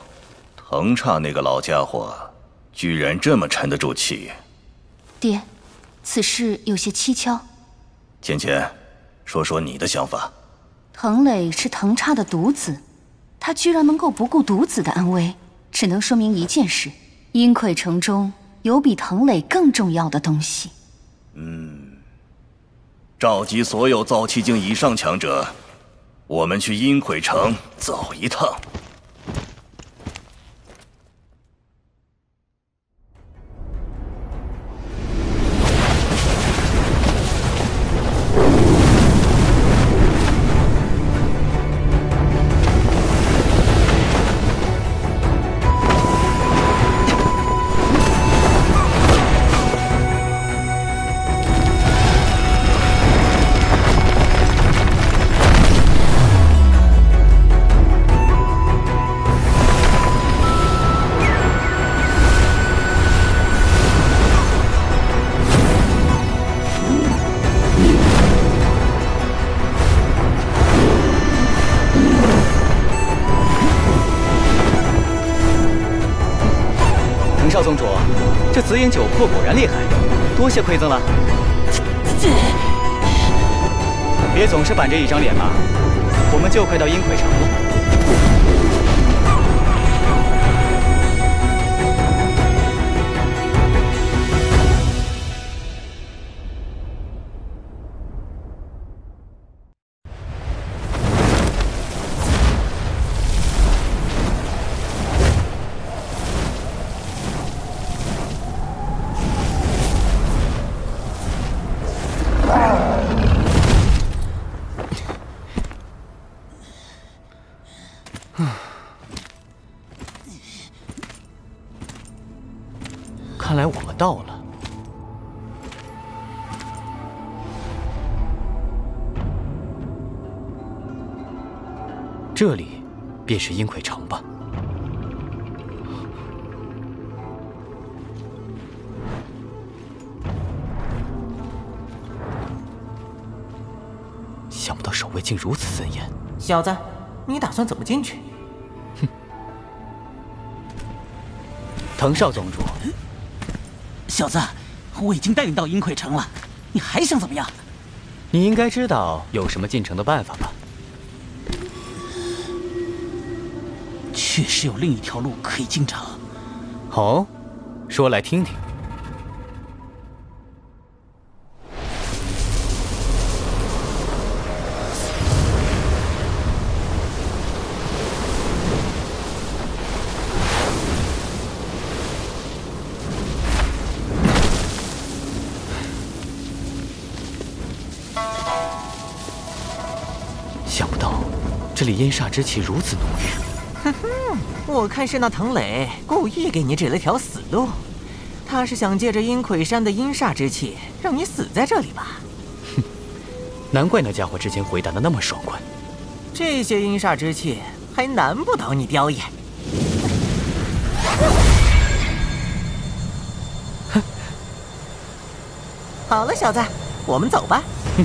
藤刹那个老家伙，居然这么沉得住气。爹，此事有些蹊跷。芊芊，说说你的想法。藤磊是藤刹的独子，他居然能够不顾独子的安危，只能说明一件事：阴魁城中有比藤磊更重要的东西。嗯，召集所有造气境以上强者，我们去阴魁城走一趟。 紫影酒魄果然厉害，多谢馈赠了。别总是板着一张脸嘛，我们就快到阴魁城了。么到了？ 这里便是阴魁城吧？想不到守卫竟如此森严。小子，你打算怎么进去？哼！藤少宗主，小子，我已经带你到阴魁城了，你还想怎么样？你应该知道有什么进城的办法吧？ 确实有另一条路可以进城。哦，说来听听。想不到，这里阴煞之气如此浓郁。 我看是那藤磊故意给你指了条死路，他是想借着阴魁山的阴煞之气，让你死在这里吧？哼，难怪那家伙之前回答的那么爽快。这些阴煞之气还难不倒你雕爷。哼，好了，小子，我们走吧。哼。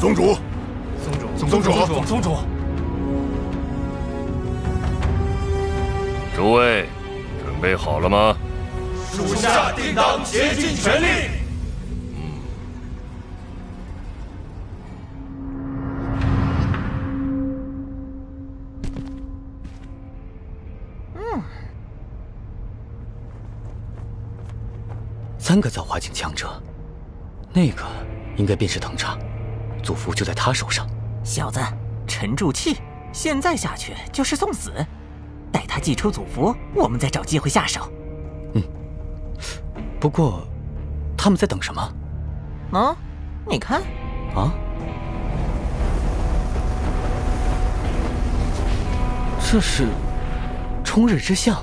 宗主，宗主，宗主，宗主，宗主。诸位，准备好了吗？属下定当竭尽全力。嗯。三个造化境强者，那个应该便是藤叉。 祖符就在他手上，小子，沉住气，现在下去就是送死。待他祭出祖符，我们再找机会下手。嗯，不过他们在等什么？啊、嗯，你看啊，这是冲日之象。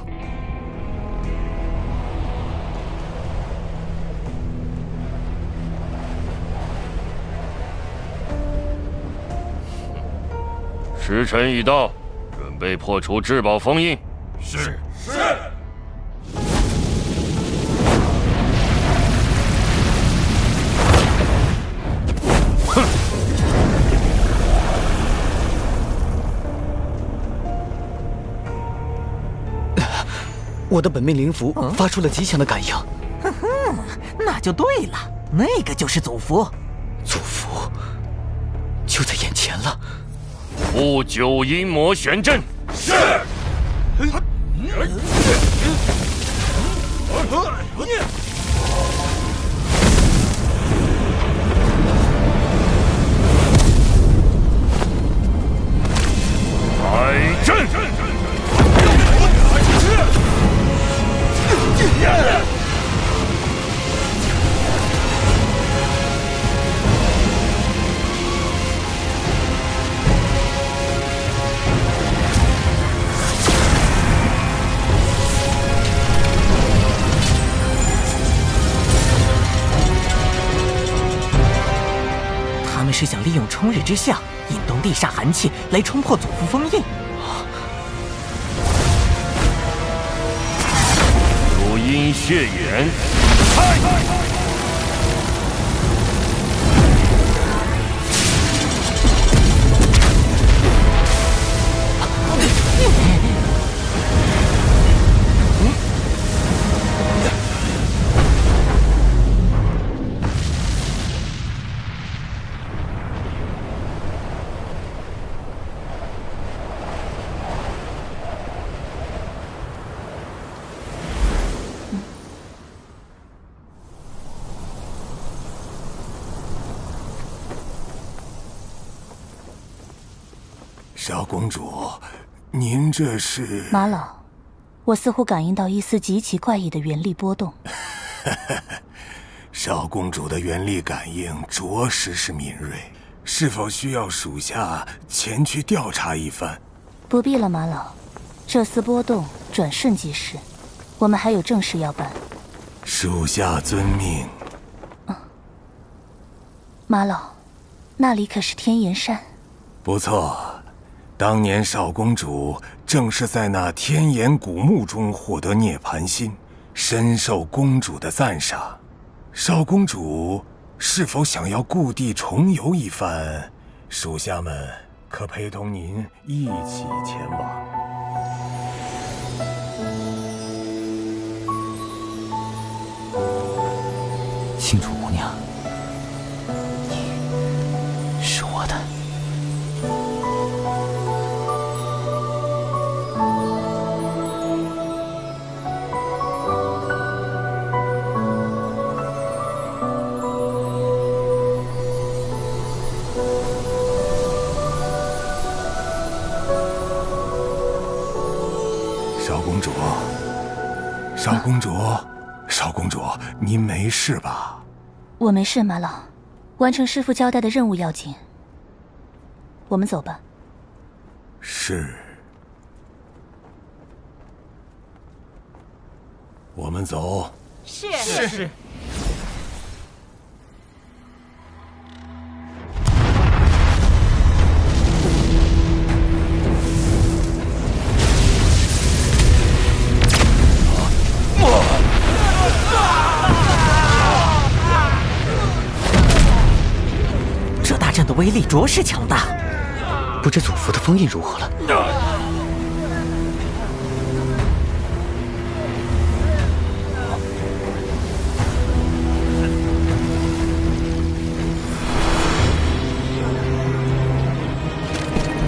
时辰已到，准备破除至宝封印。是是。是哼！我的本命灵符发出了极强的感应。哼哼，那就对了，那个就是祖符。祖符就在眼前了。 护九阴魔玄阵是。开阵。是想利用冲日之象引动地煞寒气来冲破祖符封印。九阴血眼，嗨！小公主，您这是……马老，我似乎感应到一丝极其怪异的元力波动。小公主的元力感应着实是敏锐，是否需要属下前去调查一番？不必了，马老，这丝波动转瞬即逝，我们还有正事要办。属下遵命。嗯，马老，那里可是天岩山？不错，当年少公主正是在那天岩古墓中获得涅槃心，深受公主的赞赏。 少公主是否想要故地重游一番？属下们可陪同您一起前往。青竹姑娘，你是我的。少公主，少公主，您没事吧？我没事，马老，完成师父交代的任务要紧。我们走吧。是。我们走。是是是。威力着实强大，不知祖符的封印如何了？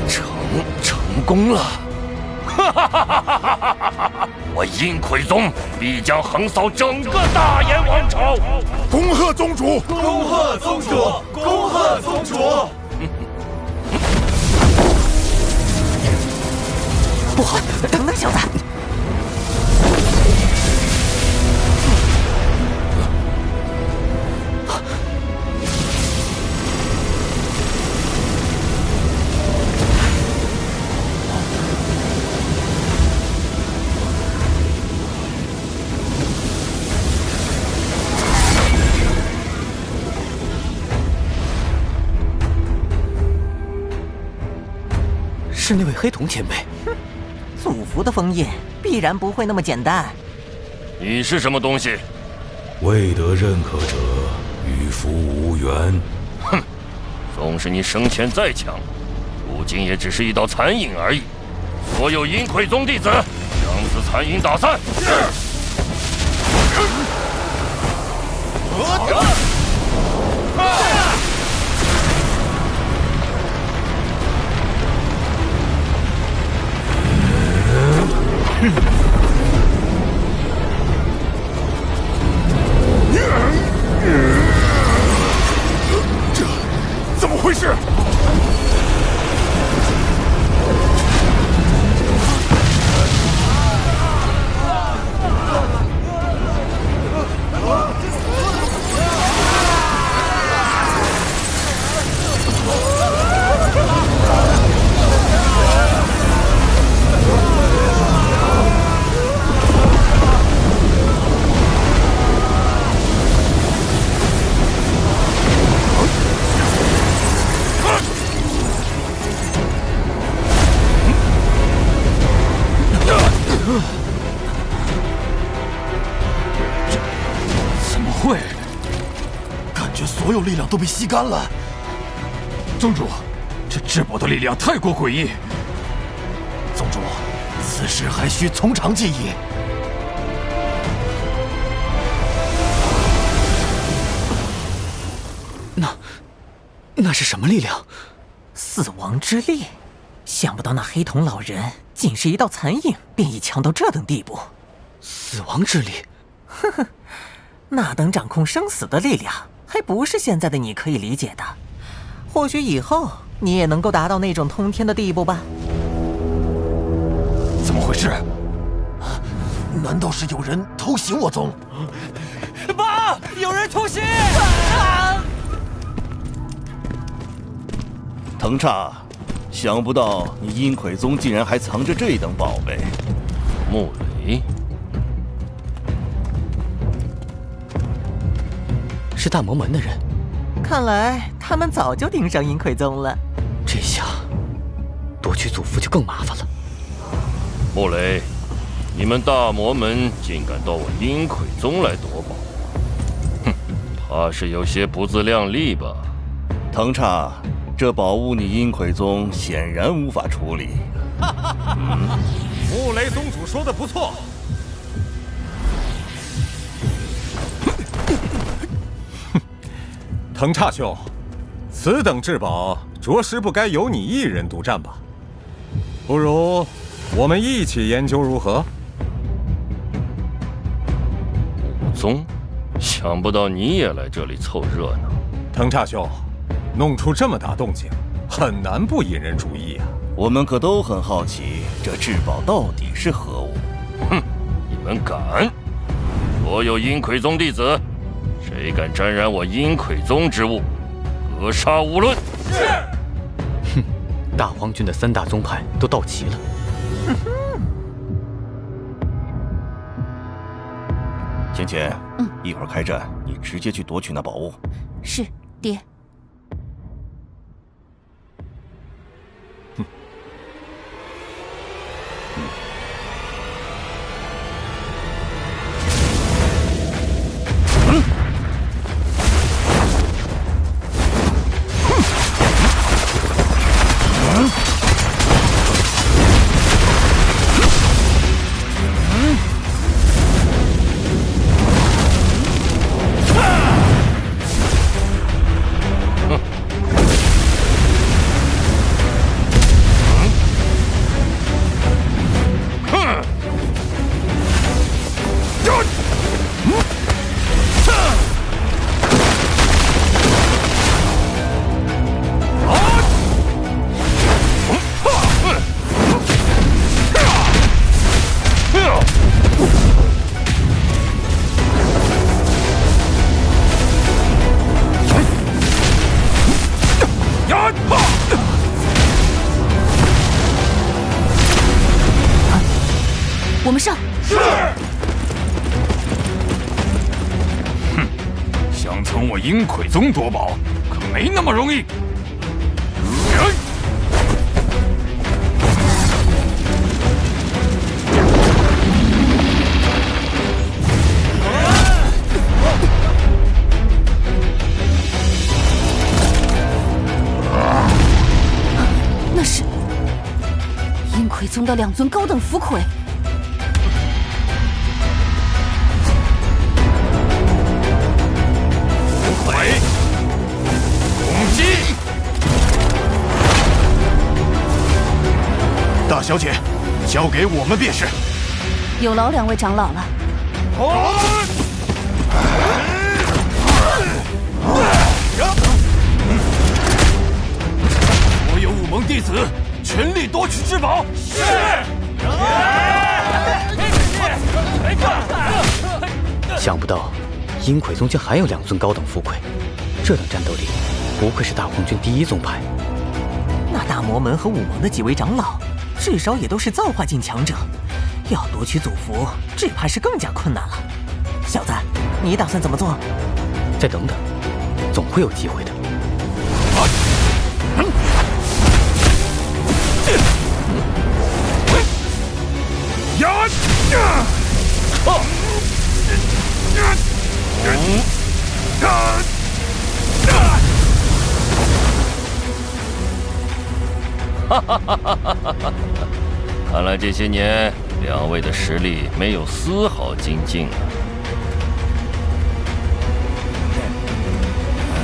成成功了！哈哈哈哈哈哈！我阴魁宗必将横扫整个大炎王朝！恭贺宗主！恭贺宗主！恭贺！ 宗主，不好！等等，小子，是那位黑瞳前辈。哼，祖符的封印必然不会那么简单。你是什么东西？未得认可者，与符无缘。哼，纵使你生前再强，如今也只是一道残影而已。所有阴魁宗弟子，将此残影打散。啊 这怎么回事？力量都被吸干了，宗主，这至宝的力量太过诡异。宗主，此事还需从长计议。那，那是什么力量？死亡之力。想不到那黑瞳老人仅是一道残影，便已强到这等地步。死亡之力，哼哼，那等掌控生死的力量。 还不是现在的你可以理解的，或许以后你也能够达到那种通天的地步吧？怎么回事？难道是有人偷袭我宗？爸，有人偷袭！啊、藤刹，想不到你阴魁宗竟然还藏着这等宝贝。木雷，是大魔门的人。看来他们早就盯上阴魁宗了。这下夺取祖父就更麻烦了。木雷。 你们大魔门竟敢到我阴魁宗来夺宝，哼，怕是有些不自量力吧？藤刹，这宝物你阴魁宗显然无法处理。嗯、木雷宗主说的不错。藤刹兄，此等至宝着实不该由你一人独占吧？不如我们一起研究如何？ 宗，想不到你也来这里凑热闹。藤刹兄，弄出这么大动静，很难不引人注意啊。我们可都很好奇，这至宝到底是何物？哼，你们敢！所有阴魁宗弟子，谁敢沾染我阴魁宗之物，格杀勿论。是。哼，大荒郡的三大宗派都到齐了。嗯 芊芊，嗯，一会儿开战，你直接去夺取那宝物。是，爹。哼。嗯。嗯。嗯。 阴魁宗夺宝可没那么容易。 那是阴魁宗的两尊高等符魁。 大小姐，交给我们便是。有劳两位长老了。我有武盟弟子，全力夺取至宝。是。想不到，阴魁宗竟还有两尊高等符魁，这等战斗力，不愧是大荒郡第一宗派。那大魔门和武盟的几位长老。 至少也都是造化境强者，要夺取祖符，只怕是更加困难了。小子，你打算怎么做？再等等，总会有机会的。啊嗯嗯、呀！啊！嗯啊 哈哈哈哈哈！看来这些年两位的实力没有丝毫精进啊！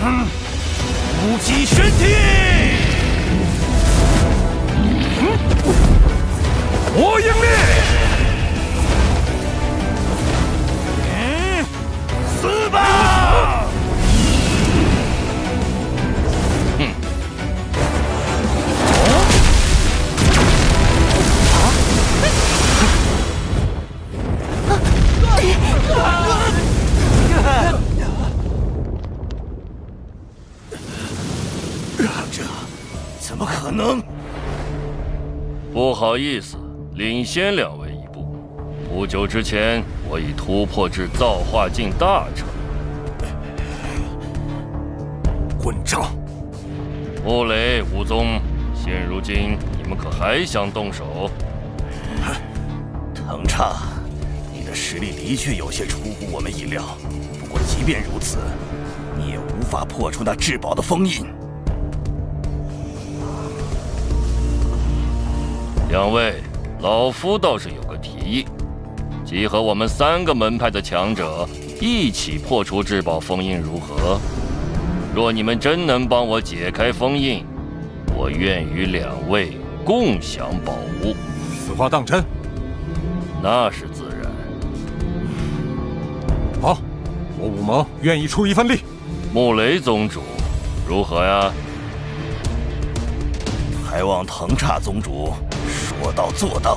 嗯，无极玄体，火影力，嗯，死吧！哼、嗯，这怎么可能？不好意思，领先两位一步。不久之前，我已突破至造化境大成。混账！穆雷、武宗，现如今你们可还想动手？藤刹，你的实力的确有些出乎我们意料。不过即便如此，你也无法破除那至宝的封印。 两位，老夫倒是有个提议，集合我们三个门派的强者一起破除至宝封印，如何？若你们真能帮我解开封印，我愿与两位共享宝物。此话当真？那是自然。好，我武盟愿意出一份力。穆雷宗主，如何呀？还望藤刹宗主。 说到做到，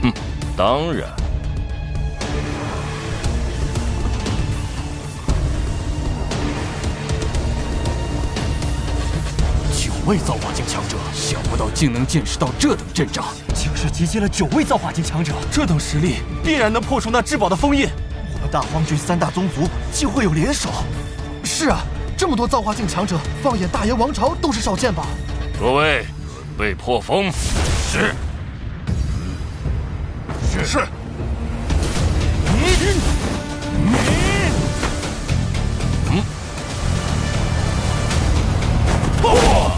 哼、嗯，当然。九位造化境强者，想不到竟能见识到这等阵仗，竟是集结了九位造化境强者，这等实力必然能破除那至宝的封印。我们大荒郡三大宗族竟会有联手？是啊，这么多造化境强者，放眼大炎王朝都是少见吧？各位，被破封。是。 是。嗯。破！啊！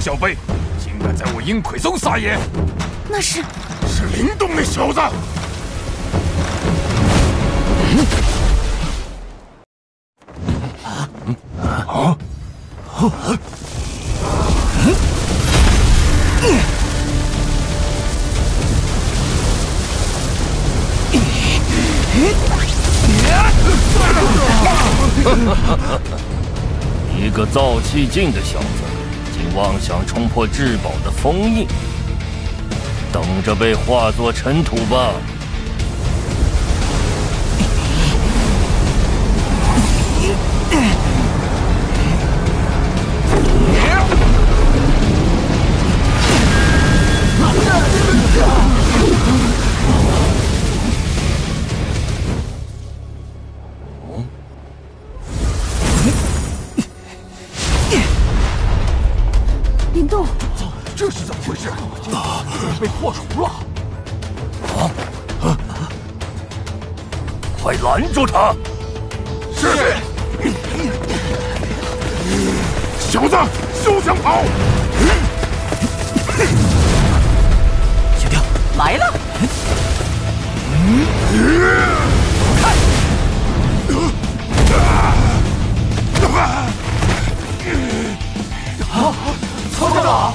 小辈，竟敢在我阴魁宗撒野！那是是林动那小子。啊啊啊！ 一个造气境的小子。 妄想冲破至宝的封印，等着被化作尘土吧！住他！是。小子，休想跑！小调来了！看！啊！操着了！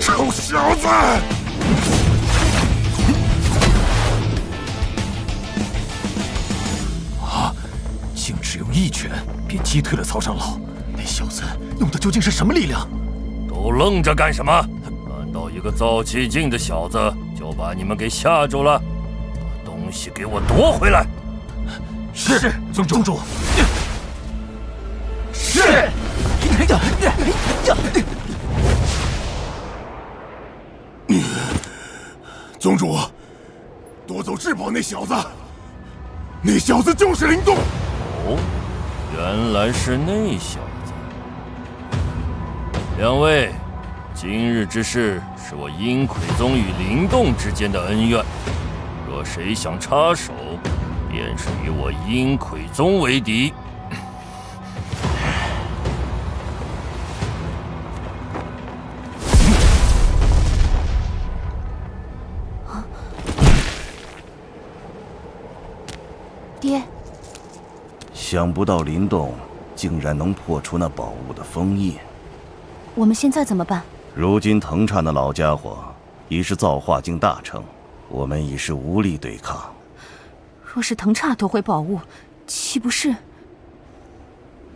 臭小子！ 一拳便击退了曹长老，那小子用的究竟是什么力量？都愣着干什么？难道一个造气境的小子就把你们给吓住了？把东西给我夺回来！是，是宗主。宗主。是。宗主，夺走至宝那小子，那小子就是灵动。哦。 原来是那小子。两位，今日之事是我阴魁宗与灵动之间的恩怨，若谁想插手，便是与我阴魁宗为敌。啊、爹，想不到林动竟然能破除那宝物的封印。我们现在怎么办？如今藤刹那老家伙已是造化境大成，我们已是无力对抗。 若是藤刹夺回宝物，岂不是？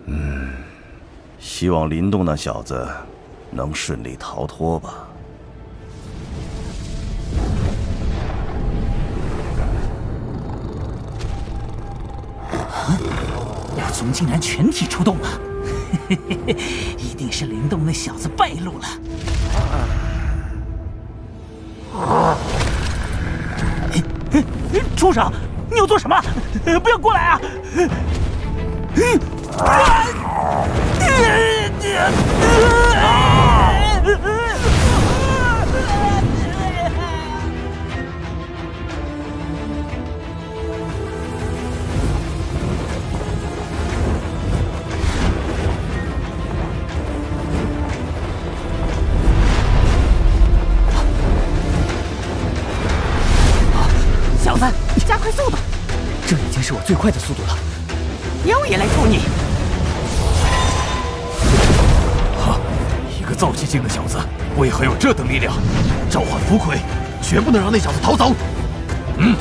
嗯，希望林动那小子能顺利逃脱吧。啊！妖宗竟然全体出动了，嘿嘿嘿，一定是林动那小子败露了。啊！畜生！ 你要做什么？不要过来啊！小子，你加快速度！ 这已经是我最快的速度了，妖也来助你！哈，一个造气境的小子，为何有这等力量？召唤符魁，绝不能让那小子逃走！嗯。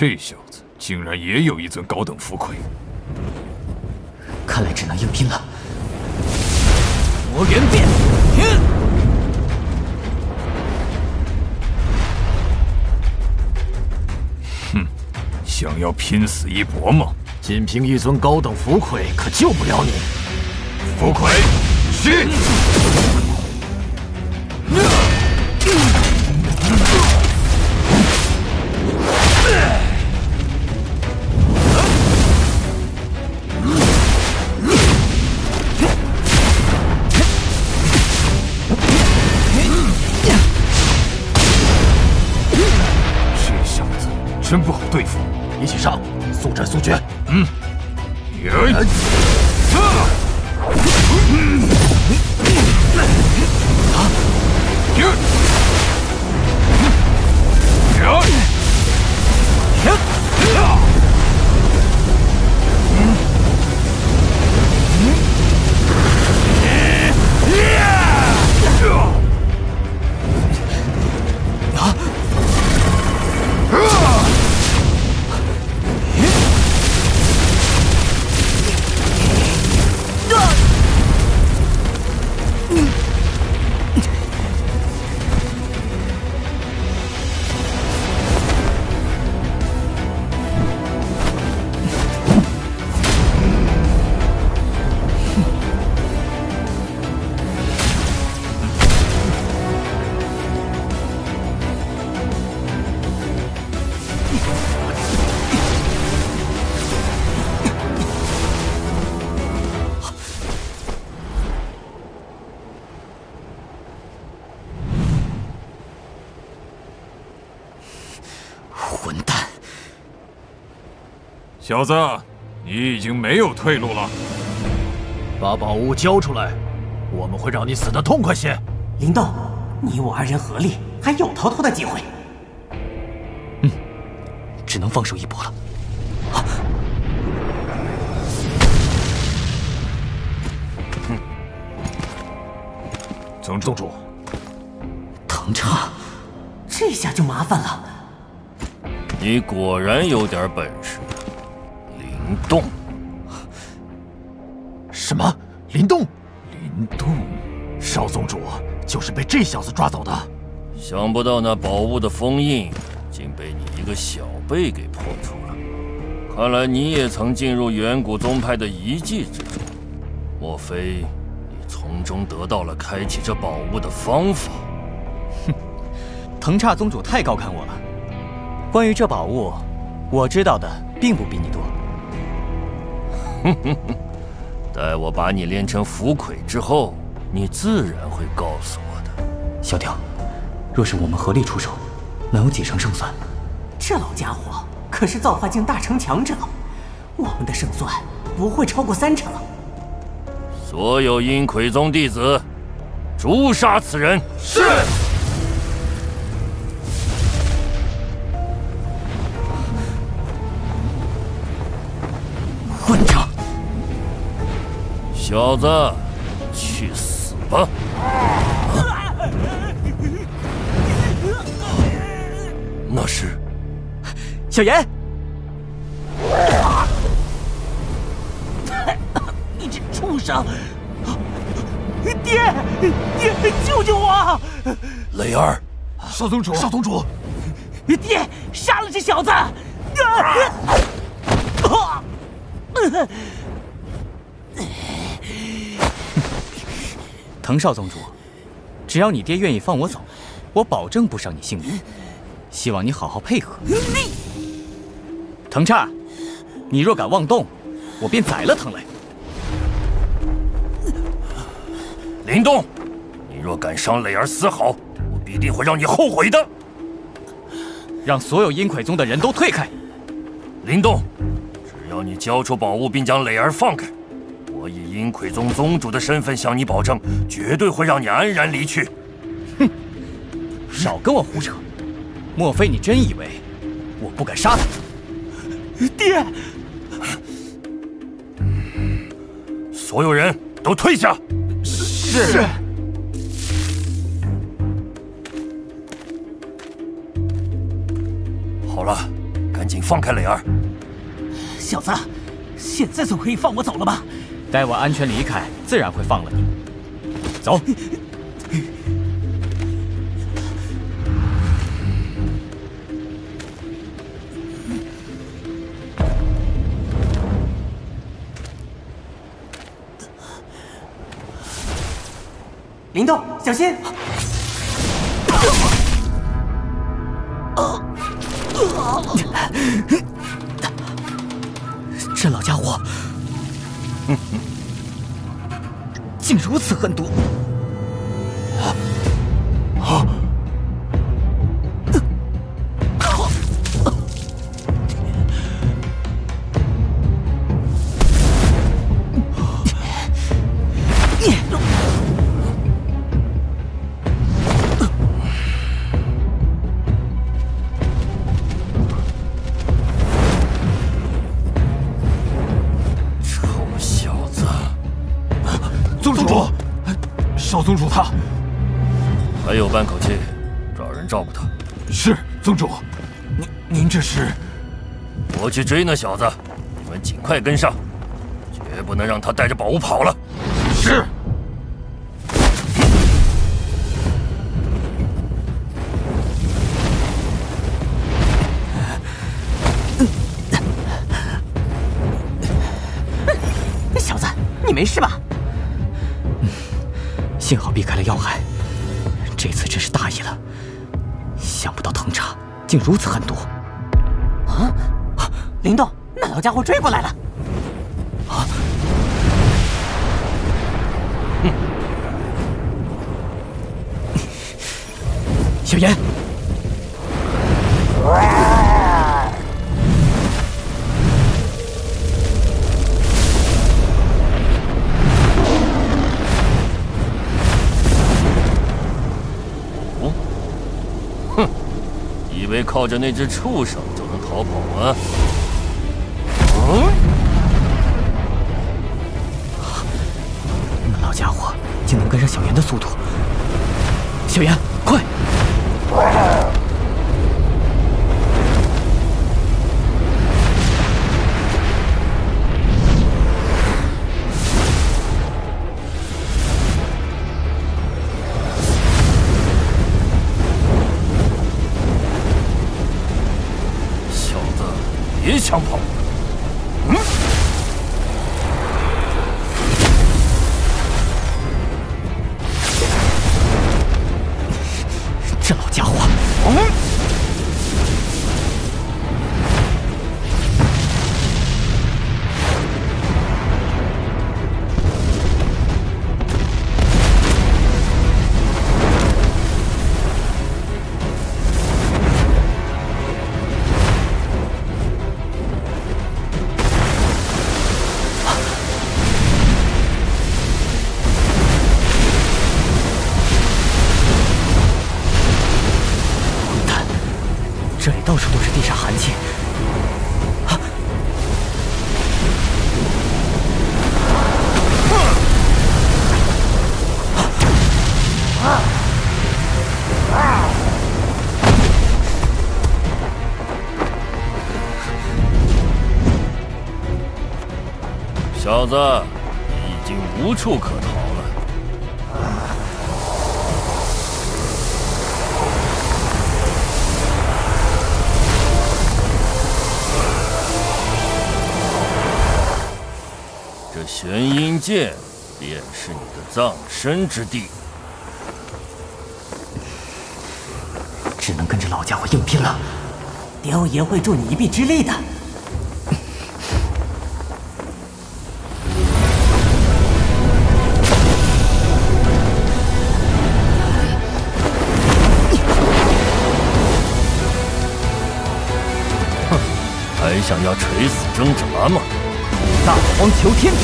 这小子竟然也有一尊高等符魁，看来只能硬拼了。魔元变，哼，想要拼死一搏吗？仅凭一尊高等符魁，可救不了你。符魁，去！ 真不好对付，一起上，速战速决。嗯。小子，你已经没有退路了。把宝物交出来，我们会让你死得痛快些。林动，你我二人合力，还有逃脱的机会。嗯，只能放手一搏了。啊！嗯，宗宗主，藤刹，这下就麻烦了。你果然有点本事。 林动？什么？林动？林动？少宗主就是被这小子抓走的。想不到那宝物的封印竟被你一个小辈给破除了。看来你也曾进入远古宗派的遗迹之中，莫非你从中得到了开启这宝物的方法？哼，藤岔宗主太高看我了。关于这宝物，我知道的并不比你多。哼哼哼，待我把你练成符魁之后， 你自然会告诉我的，小雕。若是我们合力出手，能有几成胜算？这老家伙可是造化境大成强者，我们的胜算不会超过三成。所有阴魁宗弟子，诛杀此人！是。混账！小子，去死！ 啊！那是小炎。你这畜生！爹，爹，救救我！雷儿，少宗主，少宗主，爹，杀了这小子！啊！ 藤少宗主，只要你爹愿意放我走，我保证不伤你性命。希望你好好配合。你，藤岔，你若敢妄动，我便宰了藤雷。林动，你若敢伤磊儿丝毫，我必定会让你后悔的。让所有阴魁宗的人都退开。林动，只要你交出宝物并将磊儿放开， 我以阴魁宗宗主的身份向你保证，绝对会让你安然离去。哼，少跟我胡扯！莫非你真以为我不敢杀他？爹，所有人都退下。是。是好了，赶紧放开磊儿。小子，现在总可以放我走了吧？ 待我安全离开，自然会放了你。走。林动，小心！ 竟如此狠毒！啊！宗主他还有半口气，找人照顾他。是宗主，您您这是？我去追那小子，你们尽快跟上，绝不能让他带着宝物跑了。是。 幸好避开了要害，这次真是大意了。想不到藤岔竟如此狠毒。啊！林动，那老家伙追过来了。啊！嗯、小炎。 以为靠着那只畜生就能逃跑啊？嗯，那老家伙竟能跟上小炎的速度，小炎，快！枪炮。嗯，这老家伙。嗯 小子，已经无处可逃了。这玄阴剑便是你的葬身之地，只能跟这老家伙硬拼了。蝶欧爷会助你一臂之力的。 想要垂死挣扎吗？大黄求天指，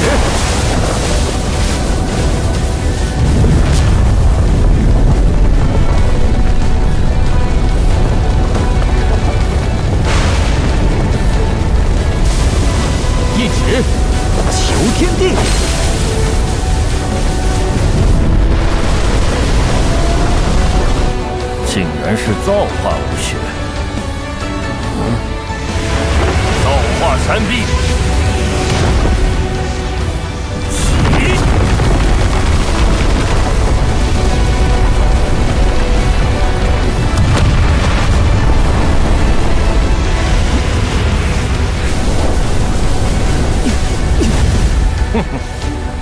一指求天地。 竟然是造化无血。 化山壁，起！哼哼，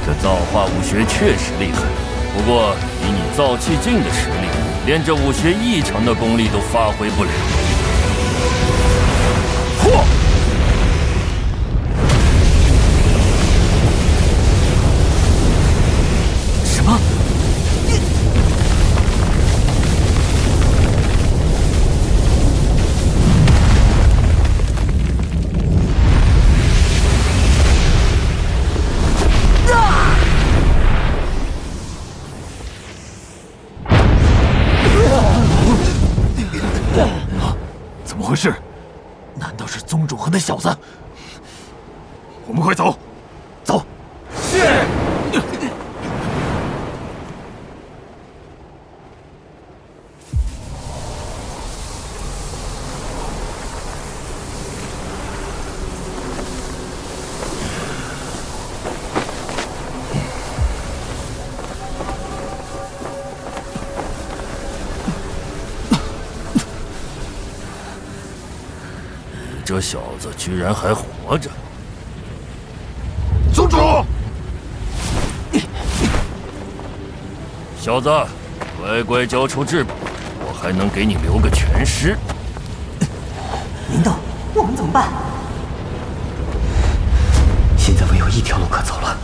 这造化武学确实厉害，不过以你造气境的实力，连这武学一成的功力都发挥不了。嚯！ 那小子，我们快走，走！是。你这小子。 居然还活着！宗主，小子，乖乖交出至宝，我还能给你留个全尸。林豆，我们怎么办？现在唯有一条路可走了。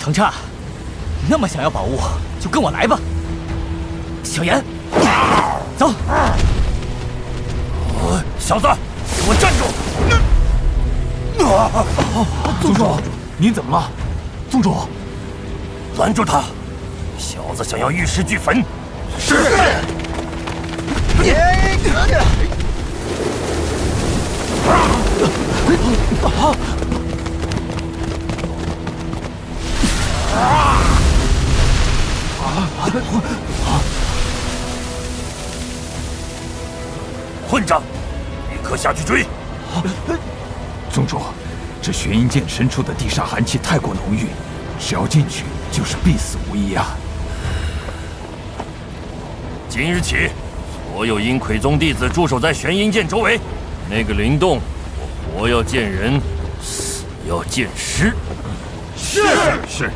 藤叉，你那么想要宝物，就跟我来吧。小炎，走。 小子，给我站住！啊！宗主，您怎么了？宗主，拦住他！小子想要玉石俱焚。是。混账！ 可下去追！宗主，这玄阴剑深处的地煞寒气太过浓郁，只要进去就是必死无疑啊！今日起，所有阴魁宗弟子驻守在玄阴剑周围，那个灵洞，我活要见人，死要见尸。是是。